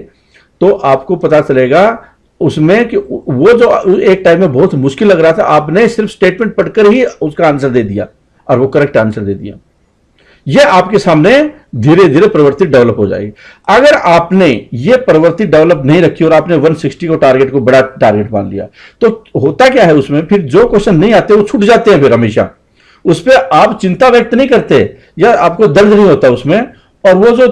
तो आपको पता चलेगा उसमें कि वो जो एक टाइम में बहुत मुश्किल लग रहा था आपने सिर्फ स्टेटमेंट पढ़कर ही उसका आंसर दे दिया और वो करेक्ट आंसर दे दिया। यह आपके सामने धीरे धीरे प्रवृत्ति डेवलप हो जाएगी। अगर आपने ये प्रवृत्ति डेवलप नहीं रखी और आपने 160 को टारगेट को बड़ा टारगेट मान लिया, तो होता क्या है उसमें, फिर जो क्वेश्चन नहीं आते वो छूट जाते हैं, फिर हमेशा उस पर आप चिंता व्यक्त नहीं करते या आपको दर्द नहीं होता उसमें, और वो जो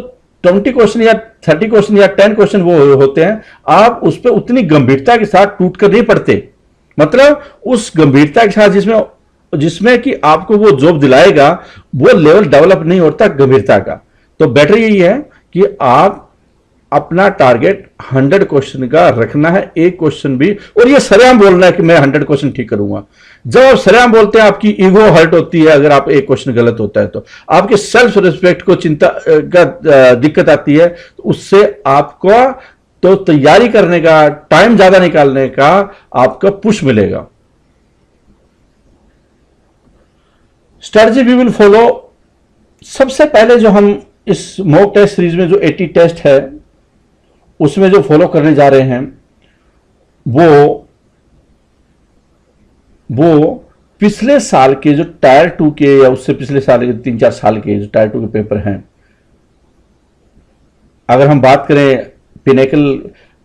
20 क्वेश्चन या 30 क्वेश्चन या 10 क्वेश्चन वो होते हैं, आप उस पर उतनी गंभीरता के साथ टूट कर नहीं पड़ते, मतलब उस गंभीरता के साथ जिसमें जिसमें कि आपको वो जॉब दिलाएगा वो लेवल डेवलप नहीं होता गंभीरता का। तो बेटर यही है कि आप अपना टारगेट 100 क्वेश्चन का रखना है, एक क्वेश्चन भी, और ये सरेआम बोलना है कि मैं 100 क्वेश्चन ठीक करूंगा। जब आप सरेआम बोलते हैं आपकी ईगो हर्ट होती है, अगर आप एक क्वेश्चन गलत होता है तो आपके सेल्फ रिस्पेक्ट को चिंता का दिक्कत आती है, तो उससे आपको तो तैयारी करने का, टाइम ज्यादा निकालने का आपका पुश मिलेगा। स्ट्रेटजी वी विल फॉलो, सबसे पहले जो हम इस मॉक टेस्ट सीरीज में जो 80 टेस्ट है उसमें जो फॉलो करने जा रहे हैं वो पिछले साल के जो Tier 2 के या उससे पिछले साल के 3-4 साल के जो Tier 2 के पेपर हैं। अगर हम बात करें पिनेकल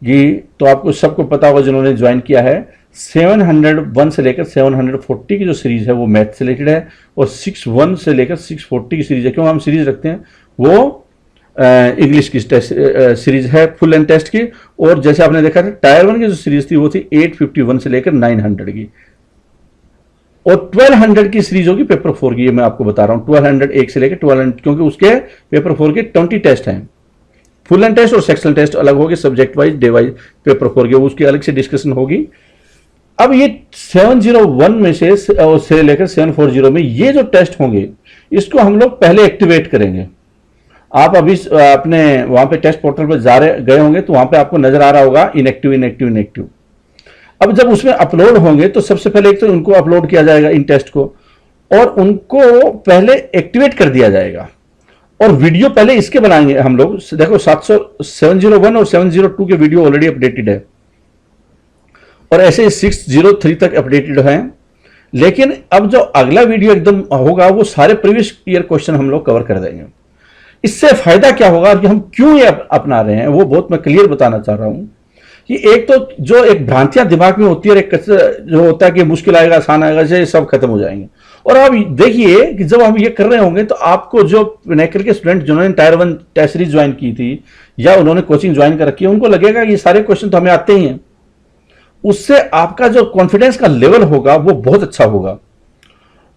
की तो आपको सबको पता होगा जिन्होंने ज्वाइन किया है, 701 से लेकर 740 की जो सीरीज है वो मैथ से रिलेटेड है, और 61 से लेकर 640 की सीरीज है। क्यों हम सीरीज रखते हैं? वो इंग्लिश की सीरीज है फुल एंड टेस्ट की, और जैसे आपने देखा था Tier 1 की जो सीरीज थी वो थी 851 से लेकर 900 की, और 1200 की सीरीज होगी पेपर 4 की। ये मैं आपको बता रहा हूँ 1201 से लेकर 1200, क्योंकि उसके पेपर 4 के 20 टेस्ट हैं, फुल एंड टेस्ट और सेक्शनल टेस्ट अलग होगी, subject wise day wise paper 4 के उसकी अलग से डिस्कशन होगी। अब ये 701 में से लेकर 740 में ये जो टेस्ट होंगे इसको हम लोग पहले एक्टिवेट करेंगे। आप अभी अपने वहां पे टेस्ट पोर्टल पर गए होंगे तो वहां पे आपको नजर आ रहा होगा इनएक्टिव इनएक्टिव इनएक्टिव। अब जब उसमें अपलोड होंगे तो सबसे पहले एक तो उनको अपलोड किया जाएगा इन टेस्ट को, और उनको पहले एक्टिवेट कर दिया जाएगा, और वीडियो पहले इसके बनाएंगे हम लोग। देखो 701 और 702 के वीडियो ऑलरेडी अपडेटेड है, और ऐसे ही 603 तक अपडेटेड हैं, लेकिन अब जो अगला वीडियो एकदम होगा वो सारे प्रीवियस ईयर क्वेश्चन हम लोग कवर कर देंगे। इससे फायदा क्या होगा कि हम क्यों ये अपना रहे हैं वो बहुत मैं क्लियर बताना चाह रहा हूं कि एक तो जो एक भ्रांतियां दिमाग में होती है, एक जो होता है कि मुश्किल आएगा आसान आएगा, जैसे सब खत्म हो जाएंगे। और आप देखिए कि जब हम ये कर रहे होंगे तो आपको जो पिनेकल के स्टूडेंट जिन्होंने Tier 1 टेस्ट सीरीज ज्वाइन की थी या उन्होंने कोचिंग ज्वाइन कर रखी है, उनको लगेगा कि ये सारे क्वेश्चन तो हमें आते ही हैं। उससे आपका जो कॉन्फिडेंस का लेवल होगा वो बहुत अच्छा होगा,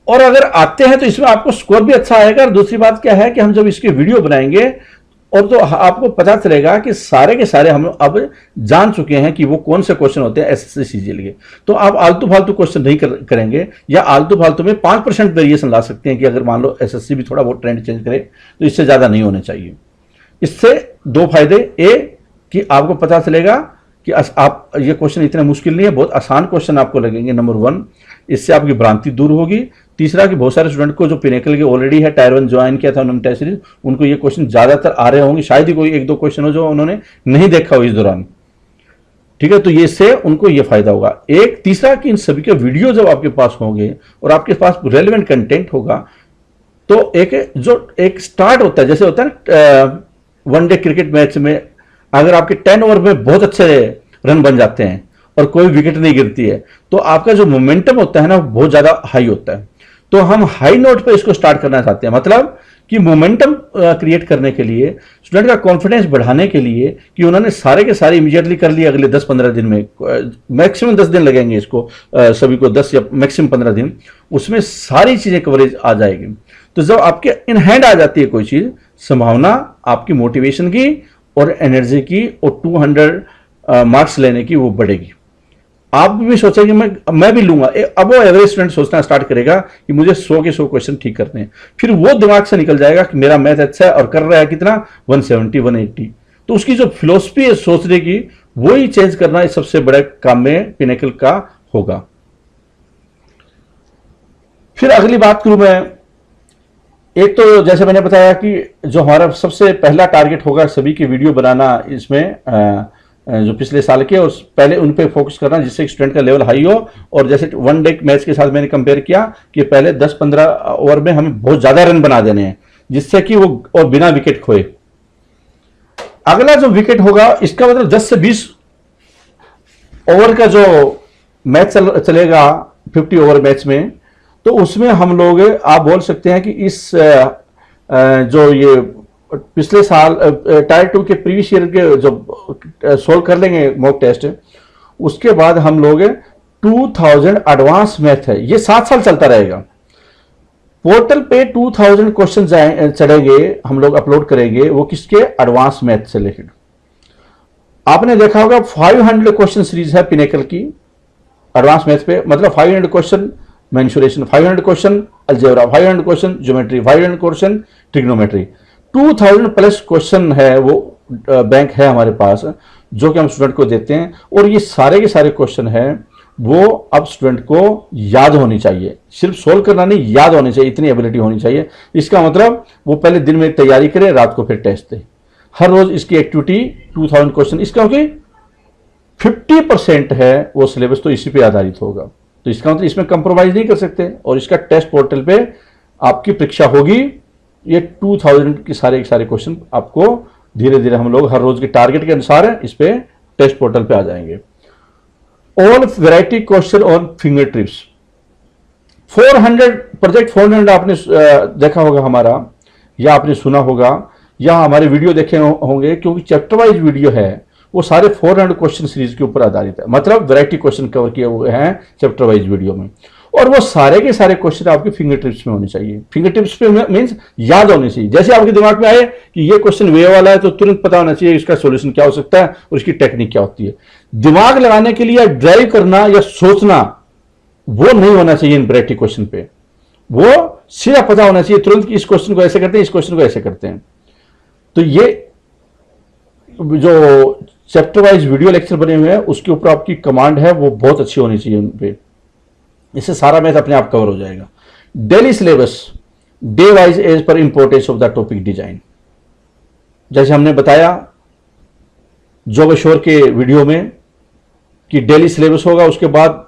और अगर आते हैं तो इसमें आपको स्कोर भी अच्छा आएगा। और दूसरी बात क्या है कि हम जब इसके वीडियो बनाएंगे और तो आपको पता चलेगा कि सारे के सारे हम अब जान चुके हैं कि वो कौन से क्वेश्चन होते हैं एसएससी सीजीएल के, तो आप आलतू फालतू क्वेश्चन नहीं करेंगे, या आलतू फालतू में 5% वेरिएशन ला सकते हैं कि अगर मान लो एसएससी भी थोड़ा बहुत ट्रेंड चेंज करे तो इससे ज़्यादा नहीं होने चाहिए। इससे 2 फायदे, ए कि आपको पता चलेगा कि आप ये क्वेश्चन इतने मुश्किल नहीं है, बहुत आसान क्वेश्चन आपको लगेंगे नंबर 1, इससे आपकी भ्रांति दूर होगी। तीसरा कि बहुत सारे स्टूडेंट को जो पिनेकल के ऑलरेडी है Tier 1 ज्वाइन किया था उन्होंने टेस्ट सीरीज, उनको ये क्वेश्चन ज्यादातर आ रहे होंगे, शायद ही कोई 1-2 क्वेश्चन हो जो उन्होंने नहीं देखा हो इस दौरान, ठीक है, तो ये से उनको ये फायदा होगा। एक तीसरा कि इन सभी के वीडियो जब आपके पास होंगे और आपके पास रेलिवेंट कंटेंट होगा तो एक स्टार्ट होता है, जैसे होता है ना 1-डे क्रिकेट मैच में अगर आपके 10 ओवर में बहुत अच्छे रन बन जाते हैं और कोई विकेट नहीं गिरती है तो आपका जो मोमेंटम होता है ना बहुत ज्यादा हाई होता है। तो हम हाई नोट पे इसको स्टार्ट करना चाहते हैं, मतलब कि मोमेंटम क्रिएट करने के लिए, स्टूडेंट का कॉन्फिडेंस बढ़ाने के लिए कि उन्होंने सारे के सारे इमीडिएटली कर लिए अगले 10-15 दिन में, मैक्सिमम 10 दिन लगेंगे इसको सभी को, 10 या मैक्सिमम 15 दिन, उसमें सारी चीजें कवरेज आ जाएगी। तो जब आपके इन हैंड आ जाती है कोई चीज, संभावना आपकी मोटिवेशन की और एनर्जी की और 200 मार्क्स लेने की वो बढ़ेगी। आप भी सोचेंगे मैं भी लूंगा, अब वो एवरेज स्टूडेंट सोचना स्टार्ट करेगा कि मुझे 100 के 100 क्वेश्चन ठीक करने हैं, फिर वो दिमाग से निकल जाएगा कि मेरा मैथ अच्छा है और कर रहा है कितना 170-180। तो उसकी जो फिलोसफी है सोचने की वो ही चेंज करना इस सबसे बड़े काम में पिनेकल का होगा। फिर अगली बात करूं मैं, एक तो जैसे मैंने बताया कि जो हमारा सबसे पहला टारगेट होगा सभी की वीडियो बनाना, इसमें जो पिछले साल के, और पहले उन पे फोकस करना जिससे स्टूडेंट का लेवल हाई हो। और जैसे 1-डे मैच के साथ मैंने कंपेयर किया कि पहले 10-15 ओवर में हमें बहुत ज्यादा रन बना देने हैं जिससे कि वो और बिना विकेट खोए। अगला जो विकेट होगा इसका मतलब 10 से 20 ओवर का जो मैच चलेगा 50 ओवर मैच में, तो उसमें हम लोग आप बोल सकते हैं कि इस जो ये पिछले साल Tier 2 के प्रीवियस ईयर के जब सोल्व कर लेंगे मॉक टेस्ट, उसके बाद हम लोग 2000 एडवांस मैथ है, ये 7 साल चलता रहेगा। पोर्टल पे 2000 क्वेश्चन चढ़ेंगे, हम लोग अपलोड करेंगे, वो किसके एडवांस मैथ से रिलेटेड। आपने देखा होगा 500 क्वेश्चन सीरीज है पिनेकल की एडवांस मैथ पे, मतलब 500 question mensuration, 500 question algebra, 500 question geometry, 500 question trigonometry, 2000 plus question है वो बैंक है हमारे पास जो कि हम स्टूडेंट को देते हैं। और ये सारे के सारे क्वेश्चन हैं वो अब स्टूडेंट को याद होनी चाहिए, सिर्फ सोल्व करना नहीं, याद होनी चाहिए, इतनी एबिलिटी होनी चाहिए। इसका मतलब वो पहले दिन में तैयारी करे, रात को फिर टेस्ट दे, हर रोज इसकी एक्टिविटी 2000 क्वेश्चन। इसका क्योंकि 50% है वो सिलेबस तो इसी पे आधारित होगा, तो इसका मतलब इसमें कंप्रोमाइज नहीं कर सकते। और इसका टेस्ट पोर्टल पे आपकी परीक्षा होगी, ये 2000 के सारे क्वेश्चन आपको धीरे धीरे हम लोग हर रोज के टारगेट के अनुसार इस पे टेस्ट पोर्टल पे आ जाएंगे। All variety question on finger tips, 400 project 400 आपने देखा होगा हमारा, या आपने सुना होगा, या हमारे वीडियो देखे होंगे, क्योंकि चैप्टर वाइज वीडियो है वो सारे 400 क्वेश्चन सीरीज के ऊपर आधारित है, मतलब वैरायटी क्वेश्चन कवर किए हुए हैं चैप्टर वाइज वीडियो में। और वो सारे के सारे क्वेश्चन आपके फिंगर टिप्स में होने चाहिए, फिंगर टिप्स पे मीन्स याद होने चाहिए। जैसे आपके दिमाग में आए कि ये क्वेश्चन वे वाला है तो तुरंत पता होना चाहिए इसका सोल्यूशन क्या हो सकता है और इसकी टेक्निक क्या होती है। दिमाग लगाने के लिए ड्राइव करना या सोचना वो नहीं होना चाहिए इन वैरायटी क्वेश्चन पे, वो सीधा पता होना चाहिए तुरंत कि इस क्वेश्चन को ऐसे करते हैं, इस क्वेश्चन को ऐसे करते हैं। तो ये जो चैप्टर वाइज वीडियो लेक्चर बने हुए हैं उसके ऊपर आपकी कमांड है वो बहुत अच्छी होनी चाहिए उन पे, इससे सारा मैथ अपने आप कवर हो जाएगा। Daily syllabus day wise as per importance of the topic design, जैसे हमने बताया JobAssure के वीडियो में कि डेली सिलेबस होगा, उसके बाद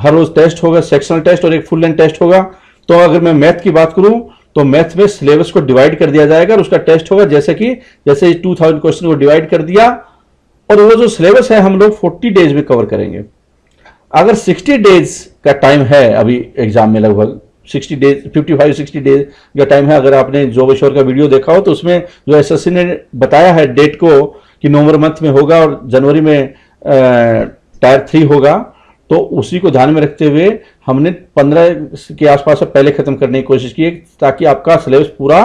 हर रोज टेस्ट होगा, सेक्शनल टेस्ट और एक फुल लेंथ टेस्ट होगा। तो अगर मैं मैथ की बात करूं तो मैथ में सिलेबस को डिवाइड कर दिया जाएगा और उसका टेस्ट होगा, जैसे 2000 क्वेश्चन को डिवाइड कर दिया, और वो जो सिलेबस है हम लोग 40 डेज में कवर करेंगे। अगर 60 डेज का टाइम है अभी एग्जाम में, लगभग 60 डेज 55-60 डेज का टाइम है। अगर आपने JobAssure का वीडियो देखा हो तो उसमें जो SSC ने बताया है डेट को कि नवंबर मंथ में होगा और जनवरी में Tier 3 होगा, तो उसी को ध्यान में रखते हुए हमने 15 के आसपास से पहले खत्म करने की कोशिश की है, ताकि आपका सिलेबस पूरा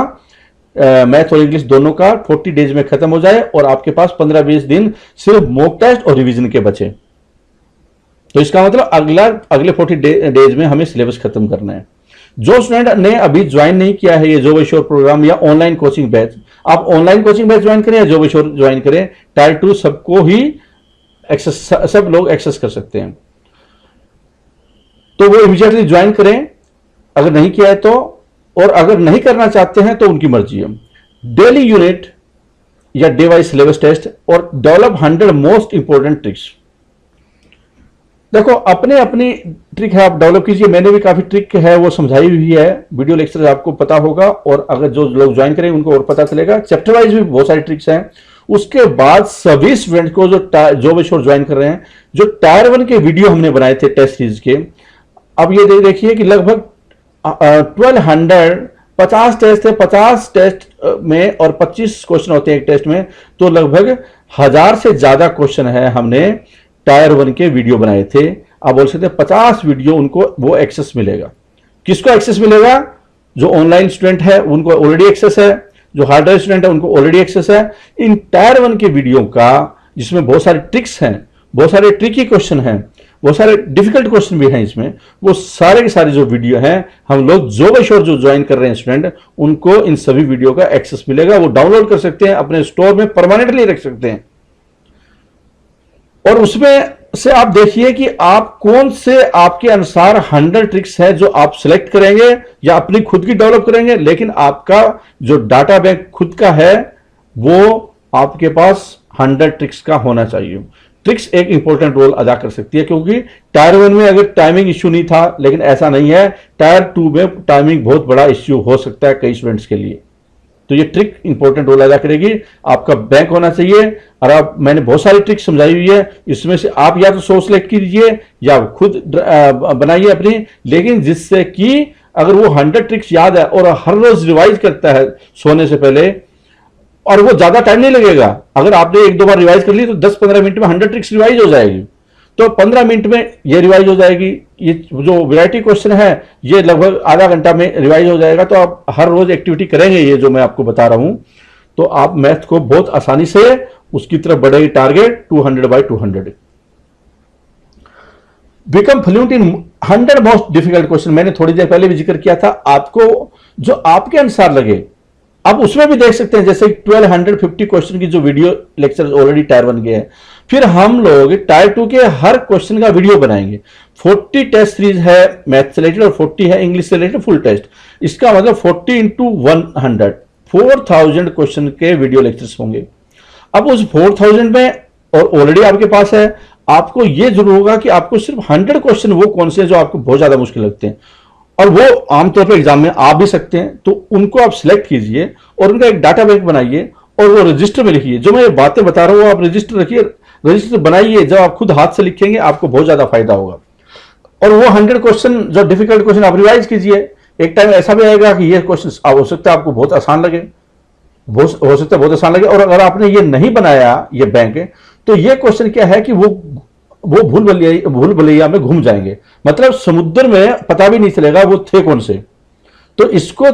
मैथ और इंग्लिश दोनों का 40 डेज में खत्म हो जाए और आपके पास 15-20 दिन सिर्फ मॉक टेस्ट और रिवीजन के बचे। तो इसका मतलब अगले 40 डेज में हमें सिलेबस खत्म करना है। जो स्टूडेंट ने अभी ज्वाइन नहीं किया है ये JobAssure प्रोग्राम या ऑनलाइन कोचिंग बैच, आप ऑनलाइन कोचिंग बैच ज्वाइन करें या JobAssure ज्वाइन करें, Tier 2 सबको ही सब लोग एक्सेस कर सकते हैं, तो वो इमीडिएटली ज्वाइन करें अगर नहीं किया है तो। और अगर नहीं करना चाहते हैं तो उनकी मर्जी है। डेली यूनिट या डे वाइज सिलेबस टेस्ट और डेवलप 100 मोस्ट इंपोर्टेंट ट्रिक्स। देखो अपने अपनी ट्रिक है, आप डेवलप कीजिए, मैंने भी काफी ट्रिक है वो समझाई हुई है, वीडियो लेक्चर आपको पता होगा और अगर जो लोग ज्वाइन करेंगे उनको और पता चलेगा। चैप्टर वाइज भी बहुत सारी ट्रिक्स हैं। उसके बाद सभी स्टूडेंट को जो JobAssure ज्वाइन कर रहे हैं, जो Tier 1 के वीडियो हमने बनाए थे टेस्ट सीरीज के, अब ये देखिए कि लगभग 1250 टेस्ट है, 50 टेस्ट में और 25 क्वेश्चन होते हैं एक टेस्ट में, तो लगभग 1000 से ज्यादा क्वेश्चन है हमने Tier 1 के वीडियो बनाए थे। आप बोल सकते हैं 50 वीडियो उनको वो एक्सेस मिलेगा। किसको एक्सेस मिलेगा? जो ऑनलाइन स्टूडेंट है उनको ऑलरेडी एक्सेस है, जो हार्डवेयर स्टूडेंट है उनको ऑलरेडी एक्सेस है। इन Tier 1 के वीडियो का, जिसमें बहुत सारे ट्रिक्स हैं, बहुत सारे ट्रिकी क्वेश्चन हैं, बहुत सारे डिफिकल्ट क्वेश्चन भी हैं इसमें, वो सारे के सारे जो वीडियो हैं हम लोग JobAssure जो ज्वाइन कर रहे हैं स्टूडेंट उनको इन सभी वीडियो का एक्सेस मिलेगा। वो डाउनलोड कर सकते हैं, अपने स्टोर में परमानेंटली रख सकते हैं और उसमें से आप देखिए कि आप कौन से आपके अनुसार 100 ट्रिक्स है जो आप सिलेक्ट करेंगे या अपनी खुद की डेवलप करेंगे, लेकिन आपका जो डाटा बैंक खुद का है वो आपके पास 100 ट्रिक्स का होना चाहिए। ट्रिक्स एक इंपॉर्टेंट रोल अदा कर सकती है, क्योंकि Tier 1 में अगर टाइमिंग इश्यू नहीं था, लेकिन ऐसा नहीं है, Tier 2 में टाइमिंग बहुत बड़ा इश्यू हो सकता है कई स्टूडेंट्स के लिए। तो ये ट्रिक इंपॉर्टेंट रोल अदा करेगी। आपका बैंक होना चाहिए और आप, मैंने बहुत सारी ट्रिक्स समझाई हुई है, इसमें से आप या तो सोर्स सेलेक्ट कीजिए या खुद बनाइए अपनी, लेकिन जिससे कि अगर वो 100 ट्रिक्स याद है और हर रोज रिवाइज करता है सोने से पहले और वो ज्यादा टाइम नहीं लगेगा। अगर आपने एक दो बार रिवाइज कर ली तो 10-15 मिनट में 100 ट्रिक्स रिवाइज हो जाएगी। तो 15 मिनट में ये रिवाइज हो जाएगी। ये जो वैरायटी क्वेश्चन है ये लगभग आधा घंटा में रिवाइज हो जाएगा। तो आप हर रोज एक्टिविटी करेंगे ये जो मैं आपको बता रहा हूं तो आप मैथ को बहुत आसानी से उसकी तरफ बढ़ेगी। Target 200/200। Become fluent in 100 most difficult question मैंने थोड़ी देर पहले भी जिक्र किया था। आपको जो आपके अनुसार लगे आप उसमें भी देख सकते हैं। जैसे 1250 क्वेश्चन की जो वीडियो लेक्चर ऑलरेडी Tier 1 के हैं, फिर हम लोग Tier 2 के हर क्वेश्चन का वीडियो बनाएंगे। 40 टेस्ट सीरीज है मैथ से रिलेटेड और 40 है इंग्लिश से रिलेटेड फुल टेस्ट। इसका मतलब 40 × 100 4000 क्वेश्चन के वीडियो लेक्चर्स होंगे। अब उस 4000 में और ऑलरेडी आपके पास है, आपको यह जरूर होगा कि आपको सिर्फ 100 क्वेश्चन वो कौन से हैं जो आपको बहुत ज्यादा मुश्किल लगते हैं और वो आमतौर पर एग्जाम में आ भी सकते हैं, तो उनको आप सिलेक्ट कीजिए और उनका एक डाटा बैंक बनाइए और वो रजिस्टर में लिखिए। जो मैं बातें बता रहा हूँ आप रजिस्टर रखिए, रजिस्टर बनाइए। जब आप खुद हाथ से लिखेंगे आपको बहुत ज्यादा फायदा होगा। और वो 100 क्वेश्चन जो डिफिकल्ट क्वेश्चन आप रिवाइज कीजिए। एक टाइम ऐसा भी आएगा कि ये क्वेश्चन हो सकता है आपको बहुत आसान लगे, हो सकता है बहुत आसान लगे। और अगर आपने ये नहीं बनाया ये बैंक तो ये क्वेश्चन क्या है कि वो भूल भुलैया में घूम जाएंगे, मतलब समुद्र में पता भी नहीं चलेगा वो थे कौन से। तो इसको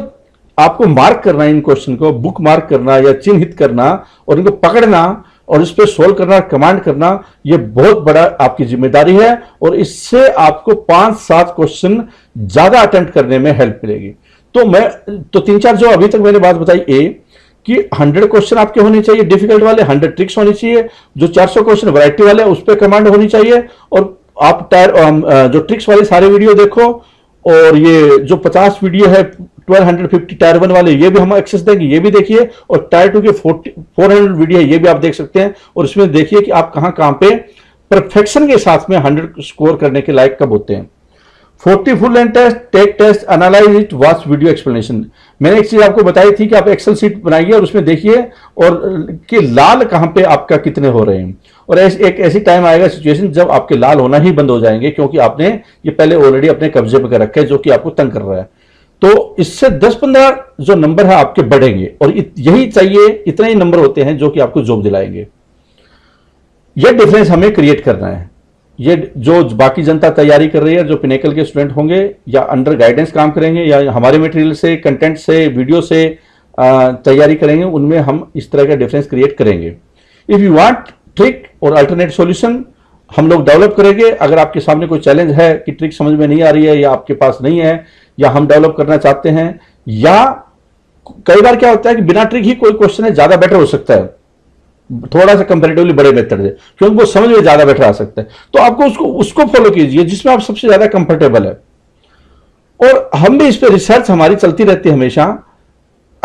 आपको मार्क करना है, इन क्वेश्चन को बुक मार्क करना या चिन्हित करना और इनको पकड़ना और इस पर सोल्व करना, कमांड करना, ये बहुत बड़ा आपकी जिम्मेदारी है। और इससे आपको 5-7 क्वेश्चन ज्यादा अटेम्प्ट करने में हेल्प मिलेगी। तो मैं तो 3-4 जो अभी तक मैंने बात बताई ए कि 100 क्वेश्चन आपके होने चाहिए डिफिकल्ट वाले, 100 ट्रिक्स होनी चाहिए, जो 400 क्वेश्चन वैरायटी वाले उस पर कमांड होनी चाहिए। और आप जो ट्रिक्स वाले सारे वीडियो देखो और ये जो 50 वीडियो है 1250 Tier 1 वाले ये भी हम एक्सेस देंगे, ये भी देखिए। और Tier 2 के 400 वीडियो है ये भी आप देख सकते हैं और इसमें देखिए कि आप कहां पे परफेक्शन के साथ में 100 स्कोर करने के लायक कब होते हैं। 40 full and test, take test, analyse it, watch video explanation. मैंने एक चीज आपको बताई थी कि आप एक्सेल सीट बनाइए और उसमें देखिए और कि लाल कहां पे आपका कितने हो रहे हैं। और एक ऐसी टाइम आएगा सिचुएशन जब आपके लाल होना ही बंद हो जाएंगे क्योंकि आपने ये पहले ऑलरेडी अपने कब्जे पर कर रखा है जो कि आपको तंग कर रहा है। तो इससे 10-15 जो नंबर है आपके बढ़ेंगे और यही चाहिए, इतने ही नंबर होते हैं जो कि आपको जॉब दिलाएंगे। यह डिफरेंस हमें क्रिएट करना है। ये जो बाकी जनता तैयारी कर रही है, जो Pinnacle के स्टूडेंट होंगे या अंडर गाइडेंस काम करेंगे या हमारे मटेरियल से, कंटेंट से, वीडियो से तैयारी करेंगे, उनमें हम इस तरह का डिफरेंस क्रिएट करेंगे। इफ़ यू वांट ट्रिक और अल्टरनेट सॉल्यूशन हम लोग डेवलप करेंगे। अगर आपके सामने कोई चैलेंज है कि ट्रिक समझ में नहीं आ रही है या आपके पास नहीं है या हम डेवलप करना चाहते हैं, या कई बार क्या होता है कि बिना ट्रिक ही कोई क्वेश्चन है ज़्यादा बेटर हो सकता है थोड़ा सा कंपेरेटिवली बड़े मेथड से, क्योंकि वो समझ में ज्यादा बेटर आ सकता है। तो आपको उसको फॉलो कीजिए जिसमें आप सबसे ज्यादा कंफर्टेबल है। और हम भी इस पर रिसर्च हमारी चलती रहती है हमेशा।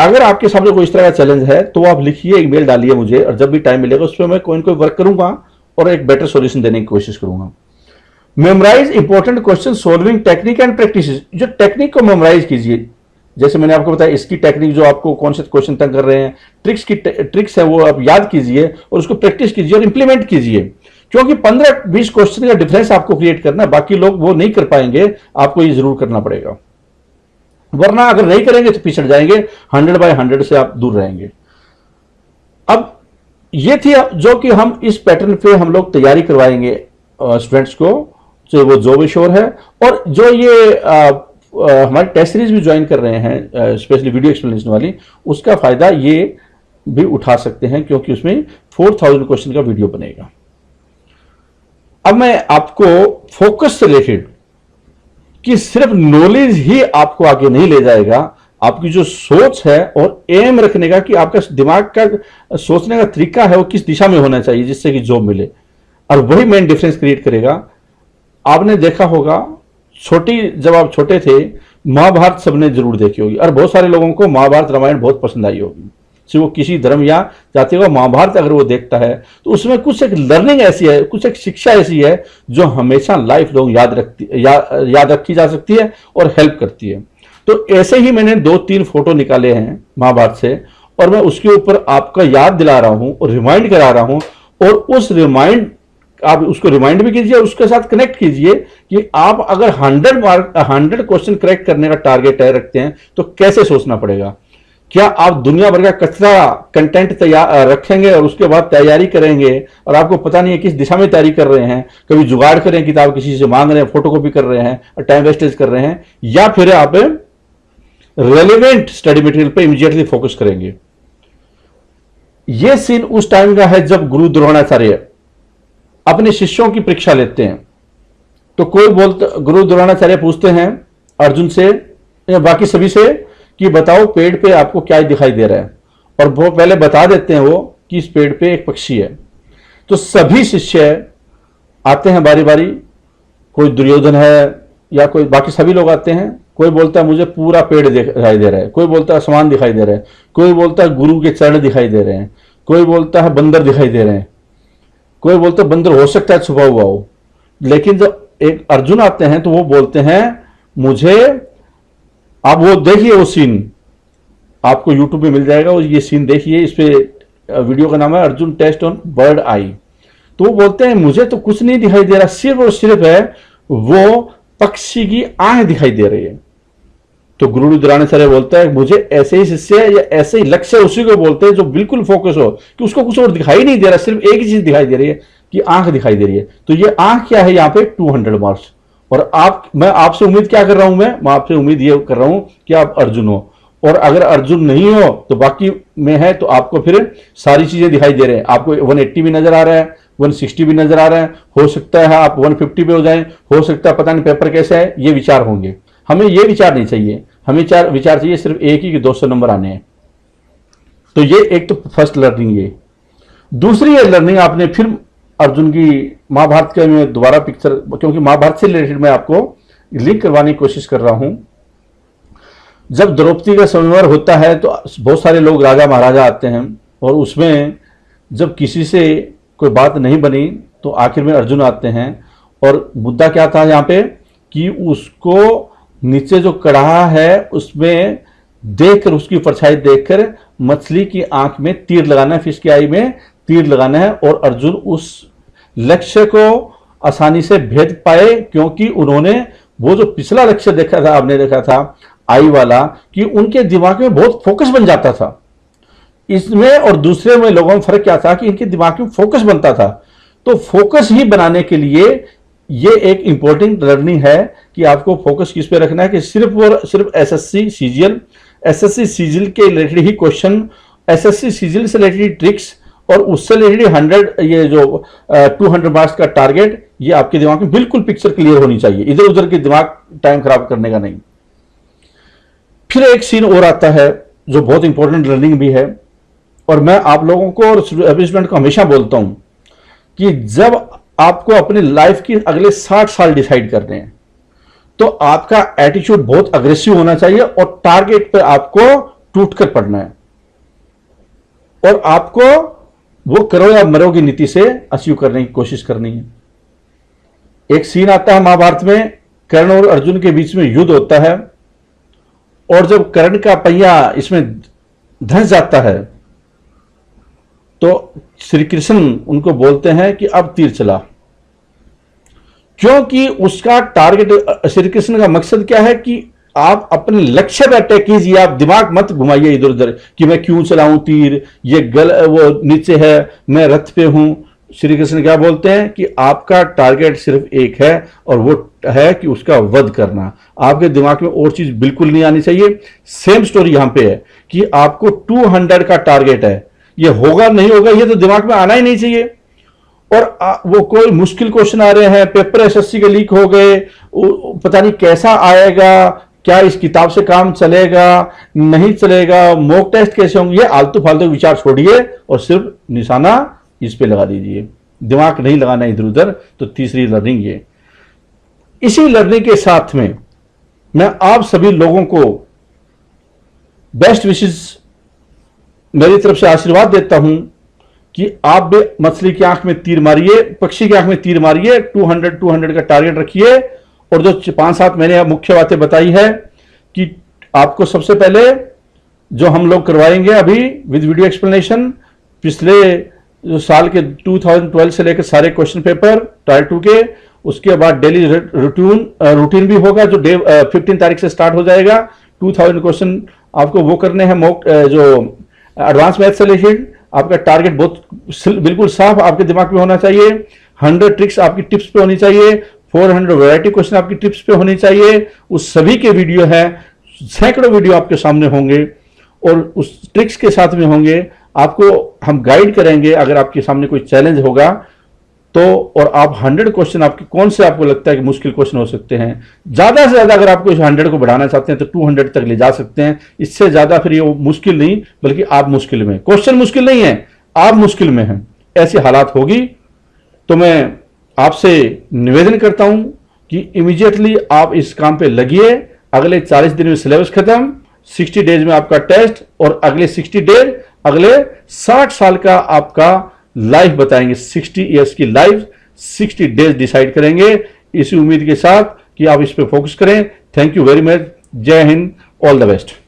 अगर आपके सामने कोई इस तरह का चैलेंज है तो आप लिखिए, ईमेल डालिए मुझे और जब भी टाइम मिलेगा उस पर मैं कोई ना कोई वर्क करूंगा और एक बेटर सोल्यूशन देने की कोशिश करूंगा। Memorise important question solving technique and practice. जो टेक्निक को मेमोराइज कीजिए, जैसे मैंने आपको बताया इसकी टेक्निक जो आपको कौन से क्वेश्चन तंग कर रहे हैं, ट्रिक्स की ट्रिक्स है वो आप याद कीजिए और उसको प्रैक्टिस कीजिए और इंप्लीमेंट कीजिए। क्योंकि 15-20 क्वेश्चन का डिफरेंस आपको क्रिएट करना है, बाकी लोग वो नहीं कर पाएंगे, आपको ये जरूर करना पड़ेगा, वरना अगर नहीं करेंगे तो पिछड़ जाएंगे, 100/100 से आप दूर रहेंगे। अब ये थी जो कि हम इस पैटर्न पे हम लोग तैयारी करवाएंगे स्टूडेंट्स को, चाहे वो JobAssure है और जो ये हमारी टेस्ट सीरीज भी ज्वाइन कर रहे हैं स्पेशली वीडियो एक्सप्लेनेशन वाली, उसका फायदा ये भी उठा सकते हैं क्योंकि उसमें 4000 क्वेश्चन का वीडियो बनेगा। अब मैं आपको फोकस से रिलेटेड कि सिर्फ नॉलेज ही आपको आगे नहीं ले जाएगा, आपकी जो सोच है और एम रखने का कि आपका दिमाग का सोचने का तरीका है वो किस दिशा में होना चाहिए जिससे कि जॉब मिले, और वही मेन डिफरेंस क्रिएट करेगा। आपने देखा होगा जब आप छोटे थे महाभारत सबने जरूर देखी होगी और बहुत सारे लोगों को महाभारत रामायण बहुत पसंद आई होगी, चाहे वो किसी धर्म या जाति का। महाभारत अगर वो देखता है तो उसमें कुछ एक लर्निंग ऐसी है, कुछ एक शिक्षा ऐसी है जो हमेशा लाइफ लॉन्ग याद रखी जा सकती है और हेल्प करती है। तो ऐसे ही मैंने 2-3 फोटो निकाले हैं महाभारत से और मैं उसके ऊपर आपका याद दिला रहा हूँ और रिमाइंड करा रहा हूँ। और उस रिमाइंड आप उसको रिमाइंड भी कीजिए और उसके साथ कनेक्ट कीजिए कि आप अगर 100 क्वेश्चन करेक्ट करने का टारगेट रखते हैं तो कैसे सोचना पड़ेगा, क्या आप दुनिया भर का कचरा कंटेंट तैयार रखेंगे और उसके बाद तैयारी करेंगे और आपको पता नहीं है किस दिशा में तैयारी कर रहे हैं, कभी जुगाड़ कर रहे हैं, किताब किसी से मांग रहे हैं, फोटोकॉपी कर रहे हैं और टाइम वेस्टेज कर रहे हैं, या फिर आप रेलिवेंट स्टडी मटेरियल पे इमीडिएटली फोकस करेंगे। यह सीन उस टाइम का है जब गुरु द्रोणाचार्य अपने शिष्यों की परीक्षा लेते हैं। तो कोई बोलता, गुरु द्रोणाचार्य पूछते हैं अर्जुन से या बाकी सभी से कि बताओ पेड़ पे आपको क्या दिखाई दे रहा है, और वो पहले बता देते हैं वो कि इस पेड़ पे एक पक्षी है। तो सभी शिष्य आते हैं बारी बारी, कोई दुर्योधन है या कोई बाकी सभी लोग आते हैं। कोई बोलता है मुझे पूरा पेड़ दिखाई दे रहा है, कोई बोलता है आसमान दिखाई दे रहा है, कोई बोलता है गुरु के चरण दिखाई दे रहे हैं, कोई बोलता है बंदर दिखाई दे रहे हैं, कोई बोलता है बंदर हो सकता है छुपा हुआ हो। लेकिन जब एक अर्जुन आते हैं तो वो बोलते हैं मुझे, आप वो देखिए वो सीन आपको यूट्यूब पे मिल जाएगा, और ये सीन देखिए, इस पे वीडियो का नाम है Arjun test on bird eye. तो वो बोलते हैं मुझे तो कुछ नहीं दिखाई दे रहा, सिर्फ और सिर्फ है वो पक्षी की आंख दिखाई दे रही है। तो गुरु द्रोणाचार्य बोलता है मुझे ऐसे ही शिष्य या ऐसे ही लक्ष्य उसी को बोलते हैं जो बिल्कुल फोकस हो कि उसको कुछ और दिखाई नहीं दे रहा, सिर्फ एक ही चीज दिखाई दे रही है कि आंख दिखाई दे रही है। तो ये आंख क्या है यहाँ पे 200 मार्क्स। और आप, मैं आपसे उम्मीद क्या कर रहा हूं, मैं आपसे उम्मीद ये कर रहा हूं कि आप अर्जुन हो, और अगर अर्जुन नहीं हो तो बाकी में है तो आपको फिर सारी चीजें दिखाई दे रहे हैं। आपको 180 भी नजर आ रहा है, 160 भी नजर आ रहा है, हो सकता है आप 150 पे हो जाए, हो सकता है पता नहीं पेपर कैसे है, ये विचार होंगे। हमें ये विचार नहीं चाहिए, हमें विचार चाहिए सिर्फ एक ही कि 200 नंबर आने हैं। तो ये एक तो फर्स्ट लर्निंग है। दूसरी ये लर्निंग आपने फिर अर्जुन की महाभारत के में दोबारा पिक्चर, क्योंकि महाभारत से रिलेटेड मैं आपको लिंक करवाने की कोशिश कर रहा हूं। जब द्रौपदी का स्वयंवर होता है तो बहुत सारे लोग राजा महाराजा आते हैं, और उसमें जब किसी से कोई बात नहीं बनी तो आखिर में अर्जुन आते हैं। और मुद्दा क्या था यहाँ पे कि उसको नीचे जो कड़ाहा है उसमें देखकर, उसकी परछाई देखकर मछली की आंख में तीर लगाना है, फिश की आई में तीर लगाना है। और अर्जुन उस लक्ष्य को आसानी से भेद पाए क्योंकि उन्होंने वो जो पिछला लक्ष्य देखा था, आपने देखा था आई वाला, कि उनके दिमाग में बहुत फोकस बन जाता था। इसमें और दूसरे में लोगों में फर्क क्या था कि इनके दिमाग में फोकस बनता था। तो फोकस ही बनाने के लिए ये एक इंपॉर्टेंट लर्निंग है कि आपको फोकस किस पे रखना है, कि सिर्फ और सिर्फ एसएससी सीजीएल के रिलेटेड ही क्वेश्चन, एसएससी सीजीएल से रिलेटेड ट्रिक्स और उससे रिलेटेड 100 ये जो 200 मार्क्स का टारगेट, ये आपके दिमाग में बिल्कुल पिक्चर क्लियर होनी चाहिए, इधर उधर के दिमाग टाइम खराब करने का नहीं। फिर एक सीन और आता है जो बहुत इंपॉर्टेंट लर्निंग भी है, और मैं आप लोगों को और स्टूडेंट को हमेशा बोलता हूं कि जब आपको अपने लाइफ की अगले 60 साल डिसाइड करने हैं तो आपका एटीट्यूड बहुत अग्रेसिव होना चाहिए और टारगेट पर आपको टूटकर पड़ना है, और आपको वो करो या मरो की नीति से अचीव करने की कोशिश करनी है। एक सीन आता है महाभारत में, कर्ण और अर्जुन के बीच में युद्ध होता है, और जब कर्ण का पहिया इसमें धंस जाता है तो श्री कृष्ण उनको बोलते हैं कि अब तीर चला, क्योंकि उसका टारगेट, श्री कृष्ण का मकसद क्या है कि आप अपने लक्ष्य पर अटैक कीजिए, आप दिमाग मत घुमाइए इधर उधर कि मैं क्यों चलाऊं तीर, ये गल वो नीचे है, मैं रथ पे हूं। श्री कृष्ण क्या बोलते हैं कि आपका टारगेट सिर्फ एक है और वो है कि उसका वध करना, आपके दिमाग में और चीज बिल्कुल नहीं आनी चाहिए। सेम स्टोरी यहां पे है कि आपको 200 का टारगेट है, ये होगा नहीं होगा ये तो दिमाग में आना ही नहीं चाहिए। और वो कोई मुश्किल क्वेश्चन आ रहे हैं, पेपर एसएससी के लीक हो गए, पता नहीं कैसा आएगा, क्या इस किताब से काम चलेगा नहीं चलेगा, मॉक टेस्ट कैसे होंगे, ये आलतू फालतू विचार छोड़िए और सिर्फ निशाना इस पे लगा दीजिए, दिमाग नहीं लगाना इधर उधर। तो तीसरी लर्निंग ये। इसी लर्निंग के साथ में मैं आप सभी लोगों को बेस्ट विशेष मेरी तरफ से आशीर्वाद देता हूं कि आप भी मछली की आंख में तीर मारिए, पक्षी की आंख में तीर मारिए, 200 का टारगेट रखिए। और जो 5-7 मैंने मुख्य बातें बताई है कि आपको सबसे पहले जो हम लोग करवाएंगे अभी विद वीडियो एक्सप्लेनेशन, पिछले जो साल के 2012 से लेकर सारे क्वेश्चन पेपर Tier 2 के, उसके बाद डेली रूटीन भी होगा जो 15 तारीख से स्टार्ट हो जाएगा, 2000 क्वेश्चन आपको वो करने हैं मॉक जो एडवांस मैथ से रिलेटेड। आपका टारगेट बहुत बिल्कुल साफ आपके दिमाग में होना चाहिए। 100 ट्रिक्स आपकी टिप्स पे होनी चाहिए, 400 वैरायटी क्वेश्चन आपकी टिप्स पे होनी चाहिए। उस सभी के वीडियो हैं, सैकड़ों वीडियो आपके सामने होंगे और उस ट्रिक्स के साथ में होंगे। आपको हम गाइड करेंगे अगर आपके सामने कोई चैलेंज होगा तो। और आप 100 क्वेश्चन आपके कौन से आपको लगता है कि मुश्किल क्वेश्चन हो सकते हैं, ज़्यादा से ज़्यादा अगर आपको इस 100 को बढ़ाना चाहते हैं तो 200 तक ले जा सकते हैं। इससे ज़्यादा फिर ये मुश्किल नहीं, बल्कि आप मुश्किल में, क्वेश्चन मुश्किल नहीं है, आप मुश्किल में हैं, ऐसी हालात होगी। तो मैं आपसे निवेदन करता हूं कि इमीडिएटली आप इस काम पे लगिए। अगले 40 दिन में सिलेबस खत्म, 60 डेज में आपका टेस्ट, और अगले 60 डेज अगले 60 साल का आपका लाइफ बताएंगे। 60 इयर्स की लाइफ 60 डेज डिसाइड करेंगे। इसी उम्मीद के साथ कि आप इस पे फोकस करें। Thank you very much. जय हिंद, ऑल द बेस्ट।